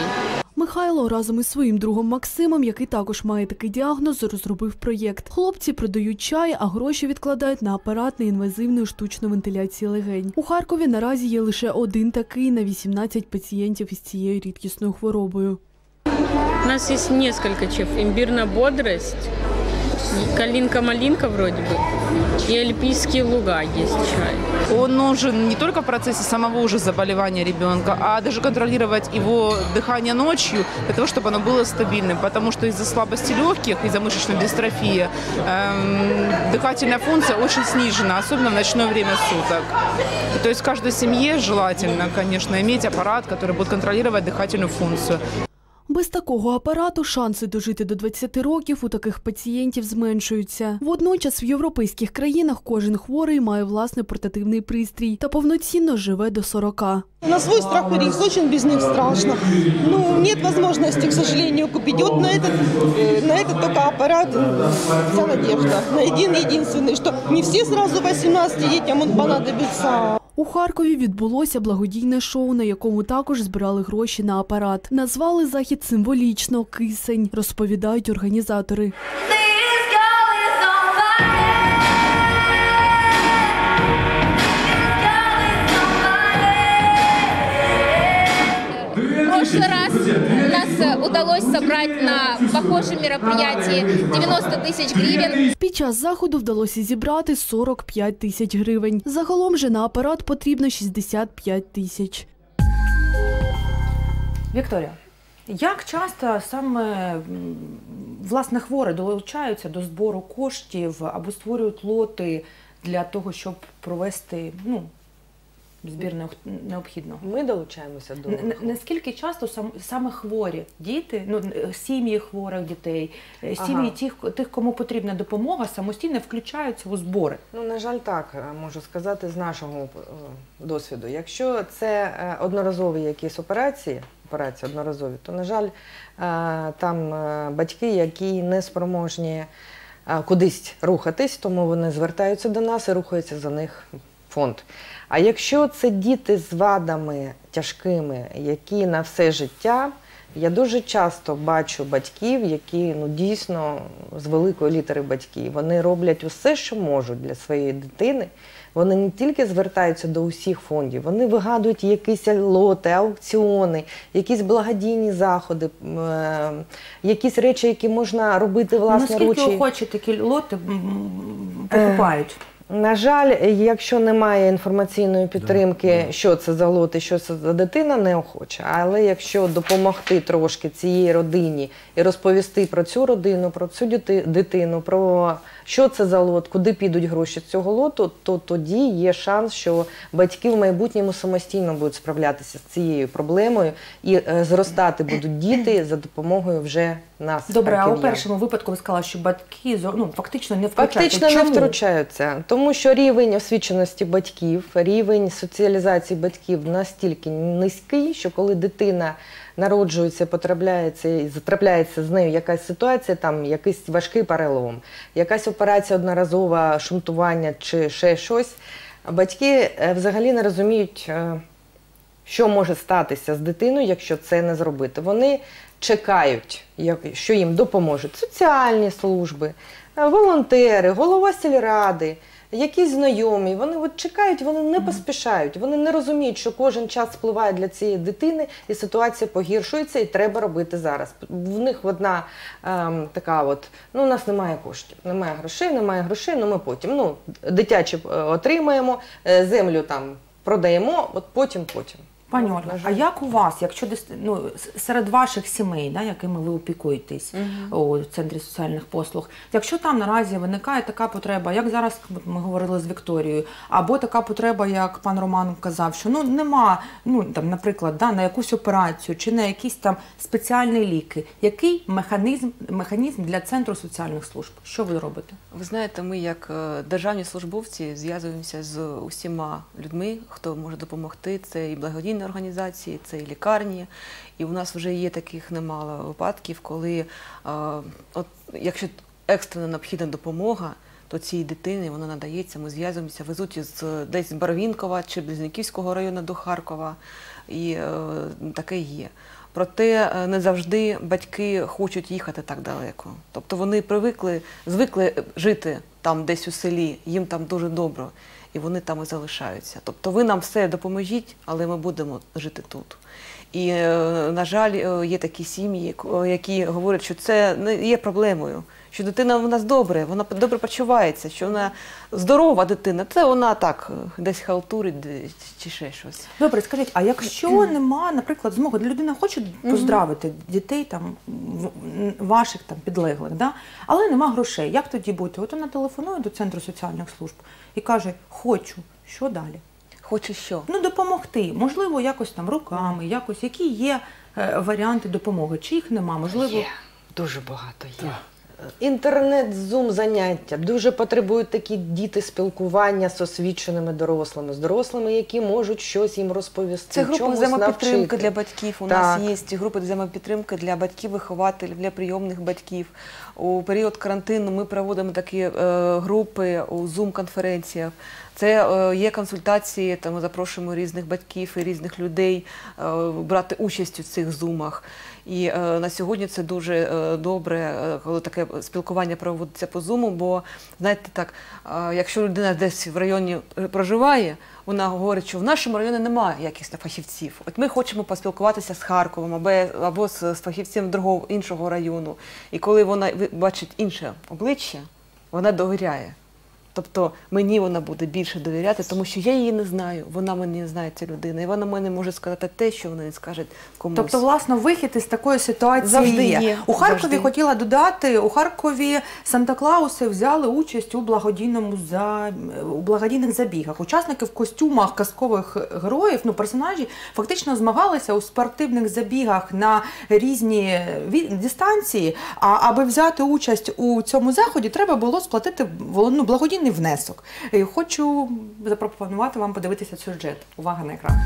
Михайло разом із своїм другом Максимом, який також має такий діагноз, розробив проєкт. Хлопці продають чай, а гроші відкладають на апарат неінвазивної штучної вентиляції легень. У Харкові наразі є лише один такий на вісімнадцять пацієнтів із цією рідкісною хворобою. У нас есть несколько чаев. Имбирная бодрость, калинка-малинка вроде бы, и альпийские луга есть чай. Он нужен не только в процессе самого уже заболевания ребенка, а даже контролировать его дыхание ночью, для того, чтобы оно было стабильным. Потому что из-за слабости легких, из-за мышечной дистрофии, эм, дыхательная функция очень снижена, особенно в ночное время суток. То есть в каждой семье желательно, конечно, иметь аппарат, который будет контролировать дыхательную функцию. Без такого апарату шанси дожити до двадцяти років у таких пацієнтів зменшуються. Водночас в європейських країнах кожен хворий має власний портативний пристрій та повноцінно живе до сорока. На свой страх и риск, очень без них страшно. Ну, нет возможности, к сожалению, купить. Вот на этот, на этот только аппарат вся надежда. На един-единственный, что не все сразу восемнадцати детям он понадобится. У Харкові відбулося благодійне шоу, на якому також збирали гроші на апарат. Назвали захід символічно «Кисень», розповідають організатори. В прошлый раз нас удалось собрать на похожем мероприятии дев'яносто тисяч гривень. Під час заходу вдалося зібрати сорок п'ять тисяч гривень. Загалом же на апарат потрібно шістдесят п'ять тисяч. Вікторія, як часто саме власне хворі долучаються до збору коштів або створюють лоти для того, щоб провести, ну, збір необхідного? Ми долучаємося до них. Наскільки часто сам, саме хворі діти, ну, сім'ї хворих дітей, сім'ї ага. тих, тих, кому потрібна допомога, самостійно включаються у збори? Ну, на жаль, так, можу сказати з нашого досвіду. Якщо це одноразові якісь операції, операції одноразові, то, на жаль, там батьки, які не спроможні кудись рухатись, тому вони звертаються до нас і рухаються за них фонд. А якщо це діти з вадами тяжкими, які на все життя, я дуже часто бачу батьків, які, ну, дійсно з великої літери батьки, вони роблять усе, що можуть для своєї дитини. Вони не тільки звертаються до усіх фондів, вони вигадують якісь лоти, аукціони, якісь благодійні заходи, якісь речі, які можна робити власноруч. Наскільки охочі такі лоти покупають? На жаль, якщо немає інформаційної підтримки, що це за лот і що це за дитина, не охоче. Але якщо допомогти трошки цій родині і розповісти про цю родину, про цю дитину, про що це за лот, куди підуть гроші з цього лоту, то тоді є шанс, що батьки в майбутньому самостійно будуть справлятися з цією проблемою і зростати будуть діти за допомогою вже нас. Добре, а у першому випадку ви сказали, що батьки, ну, фактично не втручаються. Фактично не втручаються. Тому що рівень освіченості батьків, рівень соціалізації батьків настільки низький, що коли дитина народжується, потрапляється і затрапляється з нею якась ситуація, там якийсь важкий перелом, якась операція одноразова, шунтування чи ще щось, батьки взагалі не розуміють, що може статися з дитиною, якщо це не зробити. Вони чекають, що їм допоможуть соціальні служби, волонтери, голова сільради, якісь знайомі. Вони от чекають, вони не поспішають, вони не розуміють, що кожен час впливає для цієї дитини і ситуація погіршується і треба робити зараз. В них одна ем, така от, ну, у нас немає коштів, немає грошей, немає грошей, ну ми потім, ну, дитячі отримаємо, землю там продаємо, от потім-потім. Пані Ольга, а як у вас, якщо ну, серед ваших сімей, да, якими ви опікуєтесь угу. у Центрі соціальних послуг, якщо там наразі виникає така потреба, як зараз ми говорили з Вікторією, або така потреба, як пан Роман казав, що ну, нема, ну, там, наприклад, да, на якусь операцію чи на якісь там спеціальні ліки, який механізм, механізм для Центру соціальних служб? Що ви робите? Ви знаєте, ми як державні службовці зв'язуємося з усіма людьми, хто може допомогти, це і благодійні організації, це і лікарні, і у нас вже є таких немало випадків, коли а, от, якщо екстрена необхідна допомога, то цій дитині вона надається, ми зв'язуємося, везуть із десь Барвінкова чи Близнюківського району до Харкова, і а, таке є. Проте не завжди батьки хочуть їхати так далеко. Тобто вони привикли, звикли жити там десь у селі, їм там дуже добре. І вони там і залишаються. Тобто ви нам все допоможіть, але ми будемо жити тут. І, на жаль, є такі сім'ї, які говорять, що це не є проблемою, що дитина в нас добре, вона добре почувається, що вона здорова дитина, це вона так десь халтурить чи ще щось. Добре, скажіть, а якщо нема, наприклад, змоги, людина хоче поздравити дітей там, ваших там, підлеглих, да? Але нема грошей, як тоді бути? От вона телефонує до Центру соціальних служб і каже, хочу, що далі? Хоче що? Ну, допомогти. Можливо, якось там руками, якось. Які є е, варіанти допомоги? Чи їх нема? Можливо... Є. Дуже багато є. Так. Інтернет, зум, заняття. Дуже потребують такі діти спілкування з освіченими дорослими, з дорослими, які можуть щось їм розповісти. Це групи взаємопідтримки для батьків. У так. нас є групи взаємопідтримки для батьків-вихователів, для прийомних батьків. У період карантину ми проводимо такі е, групи у зум-конференціях. Це є консультації, там ми запрошуємо різних батьків і різних людей брати участь у цих зумах. І на сьогодні це дуже добре, коли таке спілкування проводиться по зуму, бо, знаєте так, якщо людина десь в районі проживає, вона говорить, що в нашому районі немає якісних фахівців. От ми хочемо поспілкуватися з Харковом або, або з фахівцем другого, іншого району. І коли вона бачить інше обличчя, вона довіряє. Тобто мені вона буде більше довіряти, тому що я її не знаю, вона мені не знає, ця людина, і вона мені може сказати те, що вона не скаже комусь. Тобто, власне, вихід із такої ситуації завжди є. є. У Харкові завжди. хотіла додати, у Харкові Санта-Клауси взяли участь у благодійному за... у благодійних забігах. Учасники в костюмах казкових героїв, ну, персонажі, фактично змагалися у спортивних забігах на різні дистанції, а аби взяти участь у цьому заході, треба було сплатити ну, благодійну внесок. Хочу запропонувати вам подивитися сюжет. Увага на екран.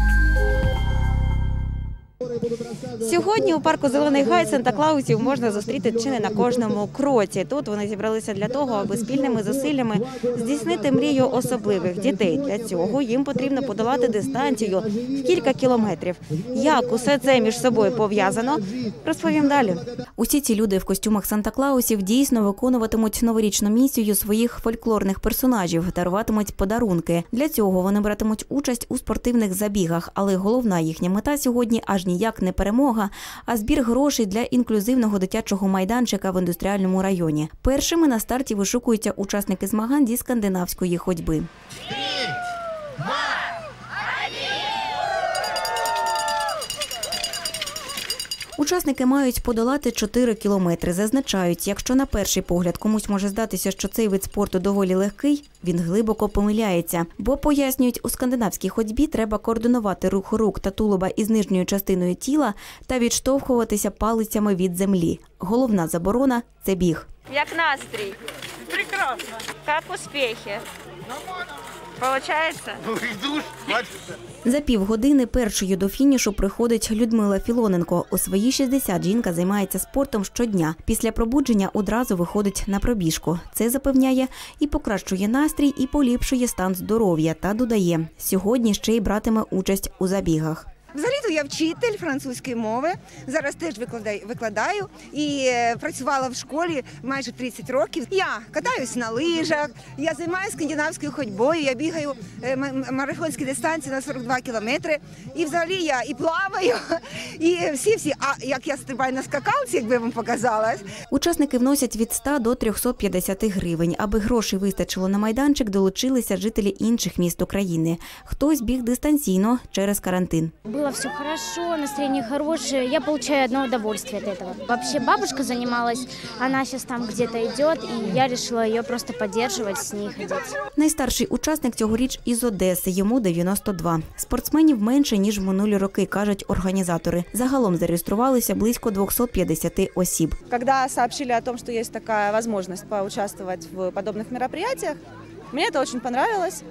Сьогодні у парку «Зелений гай» Санта-Клаусів можна зустріти чи не на кожному кроці. Тут вони зібралися для того, аби спільними зусиллями здійснити мрію особливих дітей. Для цього їм потрібно подолати дистанцію в кілька кілометрів. Як усе це між собою пов'язано, розповім далі. Усі ці люди в костюмах Санта-Клаусів дійсно виконуватимуть новорічну місію своїх фольклорних персонажів, даруватимуть подарунки. Для цього вони братимуть участь у спортивних забігах, але головна їхня мета сьогодні аж ніяк не перемога, а збір грошей для інклюзивного дитячого майданчика в індустріальному районі. Першими на старті вишукуються учасники змагань зі скандинавської ходьби. Учасники мають подолати чотири кілометри. Зазначають, якщо на перший погляд комусь може здатися, що цей вид спорту доволі легкий, він глибоко помиляється. Бо, пояснюють, у скандинавській ходьбі треба координувати рух рук та тулуба із нижньою частиною тіла та відштовхуватися палицями від землі. Головна заборона – це біг. Як настрій? Прекрасно. Як успіхи? Нормально. Получається? За півгодини першою до фінішу приходить Людмила Філоненко. У свої шістдесят жінка займається спортом щодня. Після пробудження одразу виходить на пробіжку. Це, запевняє, і покращує настрій, і поліпшує стан здоров'я. Та додає, сьогодні ще й братиме участь у забігах. Взагалі-то я вчитель французької мови, зараз теж викладаю, викладаю і працювала в школі майже тридцять років. Я катаюсь на лижах, я займаюся скандинавською ходьбою, я бігаю марафонські дистанції на сорок два кілометри. І взагалі я і плаваю, і всі-всі, а як я стрибаю на скакалці, якби я вам показала. Учасники вносять від ста до трьохсот п'ятдесяти гривень. Аби грошей вистачило на майданчик, долучилися жителі інших міст України. Хтось біг дистанційно через карантин. было все хорошо, настроение хорошее, я получаю одно удовольствие от этого. Вообще бабушка занималась, она сейчас там где-то идет, и я решила ее просто поддерживать, с ней ходить. Найстарший учасник цьогоріч із Одеси, йому дев'яносто два. Спортсменів менше, ніж в минулі роки, кажуть організатори. Загалом зареєструвалися близько двохсот п'ятдесяти осіб. Когда сообщили о том, что есть такая возможность поучаствовать в подобных мероприятиях, мне это очень понравилось.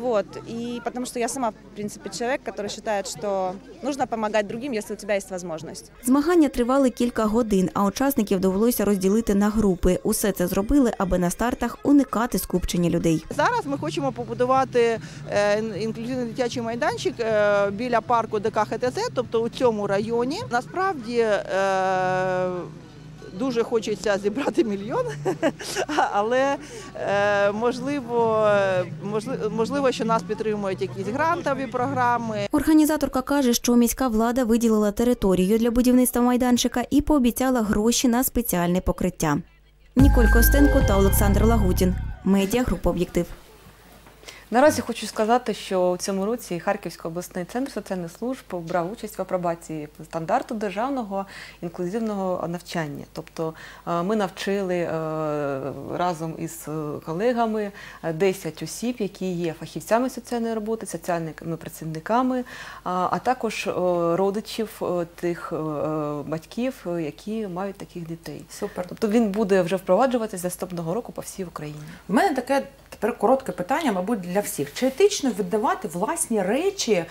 Вот. И потому что я сама, в принципе, человек, который считает, что нужно помогать другим, если у тебя есть возможность. Змагання тривали кілька годин, а учасників довелося розділити на групи. Усе це зробили, аби на стартах уникати скупчення людей. Зараз ми хочемо побудувати інклюзивний дитячий майданчик біля парку ДК ХТЗ, тобто у цьому районі. Насправді дуже хочеться зібрати мільйон, але можливо, можливо, що нас підтримують якісь грантові програми. Організаторка каже, що міська влада виділила територію для будівництва майданчика і пообіцяла гроші на спеціальне покриття. Ніколь Костенко та Олександр Лагутін. Медіагрупа «Об'єктив». Наразі хочу сказати, що у цьому році Харківський обласний центр соціальних служб брав участь в апробації стандарту державного інклюзивного навчання. Тобто ми навчили разом із колегами десять осіб, які є фахівцями соціальної роботи, соціальними працівниками, а також родичів тих батьків, які мають таких дітей. Супер. Тобто він буде вже впроваджуватися з наступного року по всій Україні. У мене таке тепер коротке питання, мабуть, для всіх. Чи етично віддавати власні речі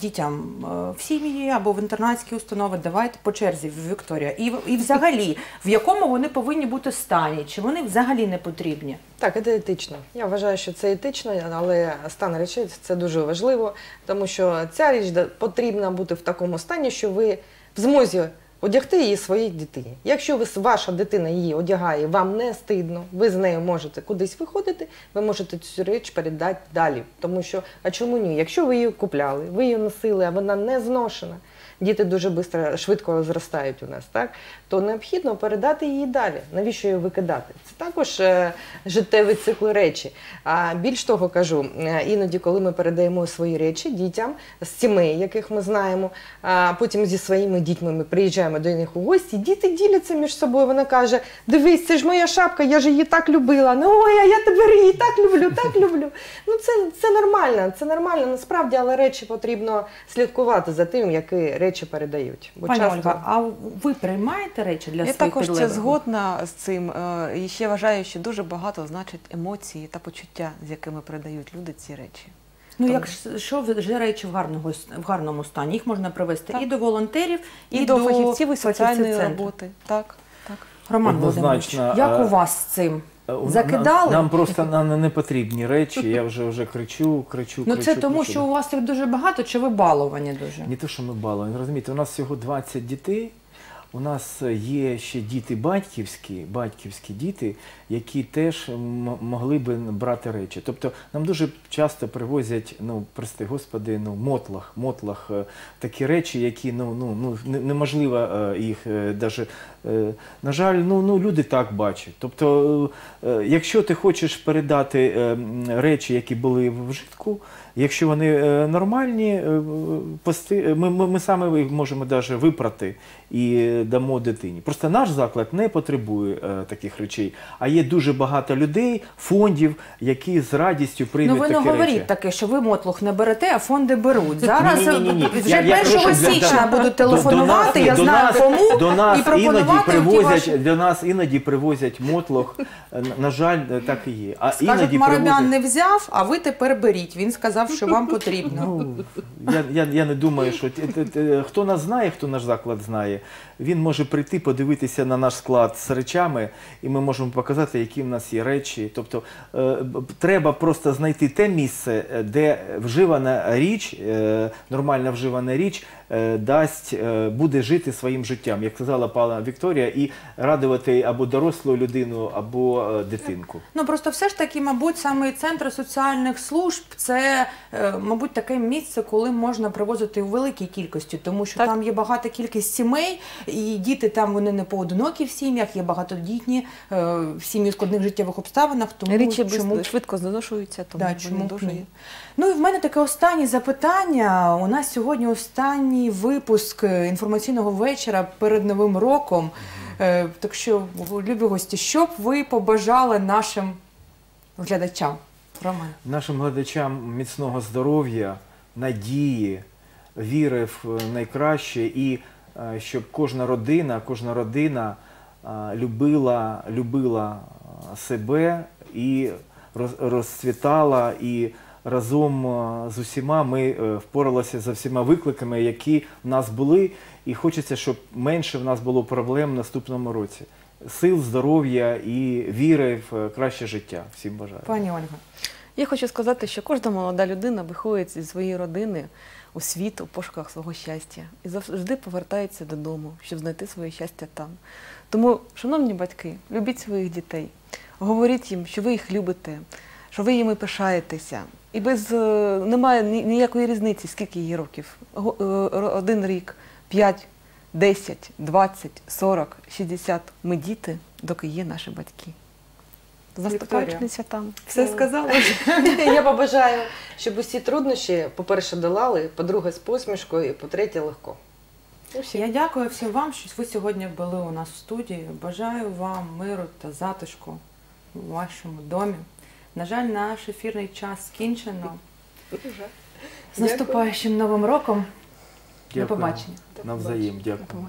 дітям в сім'ї або в інтернатські установи? Давайте по черзі, Вікторія. І, і взагалі, в якому вони повинні бути стані? Чи вони взагалі не потрібні? Так, це етично. Я вважаю, що це етично, але стан речей – це дуже важливо, тому що ця річ потрібна бути в такому стані, що ви в змозі одягти її своїй дитині. Якщо ваша дитина її одягає, вам не стидно, ви з нею можете кудись виходити, ви можете цю річ передати далі. Тому що, а чому ні? Якщо ви її купляли, ви її носили, а вона не зношена, діти дуже швидко зростають у нас, так? То необхідно передати її далі. Навіщо її викидати? Це також життєві цикли речі. А більш того кажу, іноді, коли ми передаємо свої речі дітям з сімей, яких ми знаємо, а потім зі своїми дітьми ми приїжджаємо до них у гості, діти діляться між собою, вона каже, дивись, це ж моя шапка, я ж її так любила, ну ой, а я тепер її так люблю, так люблю. Ну це нормально, це нормально насправді, але речі потрібно слідкувати за тим, які речі речі передають. Пані Ольга, а ви приймаєте речі для своїх підлеглих? Я також згодна з цим. І ще вважаю, що дуже багато значить емоції та почуття, з якими передають люди ці речі. Ну, якщо вже речі в гарному стані, їх можна привезти і до волонтерів, і до фахівців і соціальної роботи. Роман Володимирович, як у вас з цим? Закидали? Нам просто не потрібні речі, я вже кричу, кричу, кричу. Це тому, що у вас їх дуже багато, чи ви баловані дуже? Не те, що ми баловані, розумієте, у нас всього двадцять дітей, у нас є ще діти батьківські, батьківські діти, які теж могли би брати речі. Тобто нам дуже часто привозять, ну, прости господи, ну, мотлах, мотлах, такі речі, які, ну, ну, неможливо їх навіть, на жаль, ну, люди так бачать. Тобто, якщо ти хочеш передати речі, які були в вжитку, якщо вони нормальні, ми саме їх можемо навіть випрати і дамо дитині. Просто наш заклад не потребує таких речей, а є дуже багато людей, фондів, які з радістю приймуть такі речі. Ну ви не говоріть таке, що ви мотлух не берете, а фонди беруть. Зараз вже першого січня будуть телефонувати, я знаю кому, і пропонувати ті ваші. До нас іноді привозять мотлух, на жаль, так і є. Скажуть, Марабян не взяв, а ви тепер беріть, він сказав, що вам потрібно. Я не думаю, що... Хто нас знає, хто наш заклад знає, він може прийти, подивитися на наш склад з речами, і ми можемо показати, які в нас є речі. Тобто, треба просто знайти те місце, де вживана річ, нормально вживана річ, дасть, буде жити своїм життям, як сказала пана Вікторія, і радувати або дорослу людину, або дитинку. Ну, просто все ж таки, мабуть, саме центр соціальних служб – це мабуть, таке місце, коли можна привозити у великій кількості, тому що так. там є багата кількість сімей, і діти там, вони не поодинокі в сім'ях, є багатодітні, в сім'ї в складних життєвих обставинах. Тому речі чому... швидко зношуються, тому да, чому дуже є. Ну і в мене таке останнє запитання. У нас сьогодні останній випуск інформаційного вечора перед Новим роком. Так що, любі гості, що б ви побажали нашим глядачам? Роман. Нашим глядачам міцного здоров'я, надії, віри в найкраще і щоб кожна родина, кожна родина любила, любила себе і розцвітала, і разом з усіма ми впоралися за всіма викликами, які в нас були, і хочеться, щоб менше в нас було проблем в наступному році. Сил, здоров'я і віри в краще життя. Всім бажаю. Пані Ольга. Я хочу сказати, що кожна молода людина виходить зі своєї родини у світ у пошуках свого щастя і завжди повертається додому, щоб знайти своє щастя там. Тому, шановні батьки, любіть своїх дітей, говоріть їм, що ви їх любите, що ви їм пишаєтеся. І без, немає ніякої різниці, скільки їй років. Один рік, п'ять, десять, двадцять, сорок, шістдесят. Ми діти, доки є наші батьки. З наступаючими святами. Все сказала. Я побажаю, щоб усі труднощі, по-перше, долали, по-друге, з посмішкою, і по-третє, легко. Я дякую всім вам, що ви сьогодні були у нас в студії. Бажаю вам миру та затишку у вашому домі. На жаль, наш ефірний час скінчено. З наступаючим Новим роком. До побачення. Навзаєм. Дякую.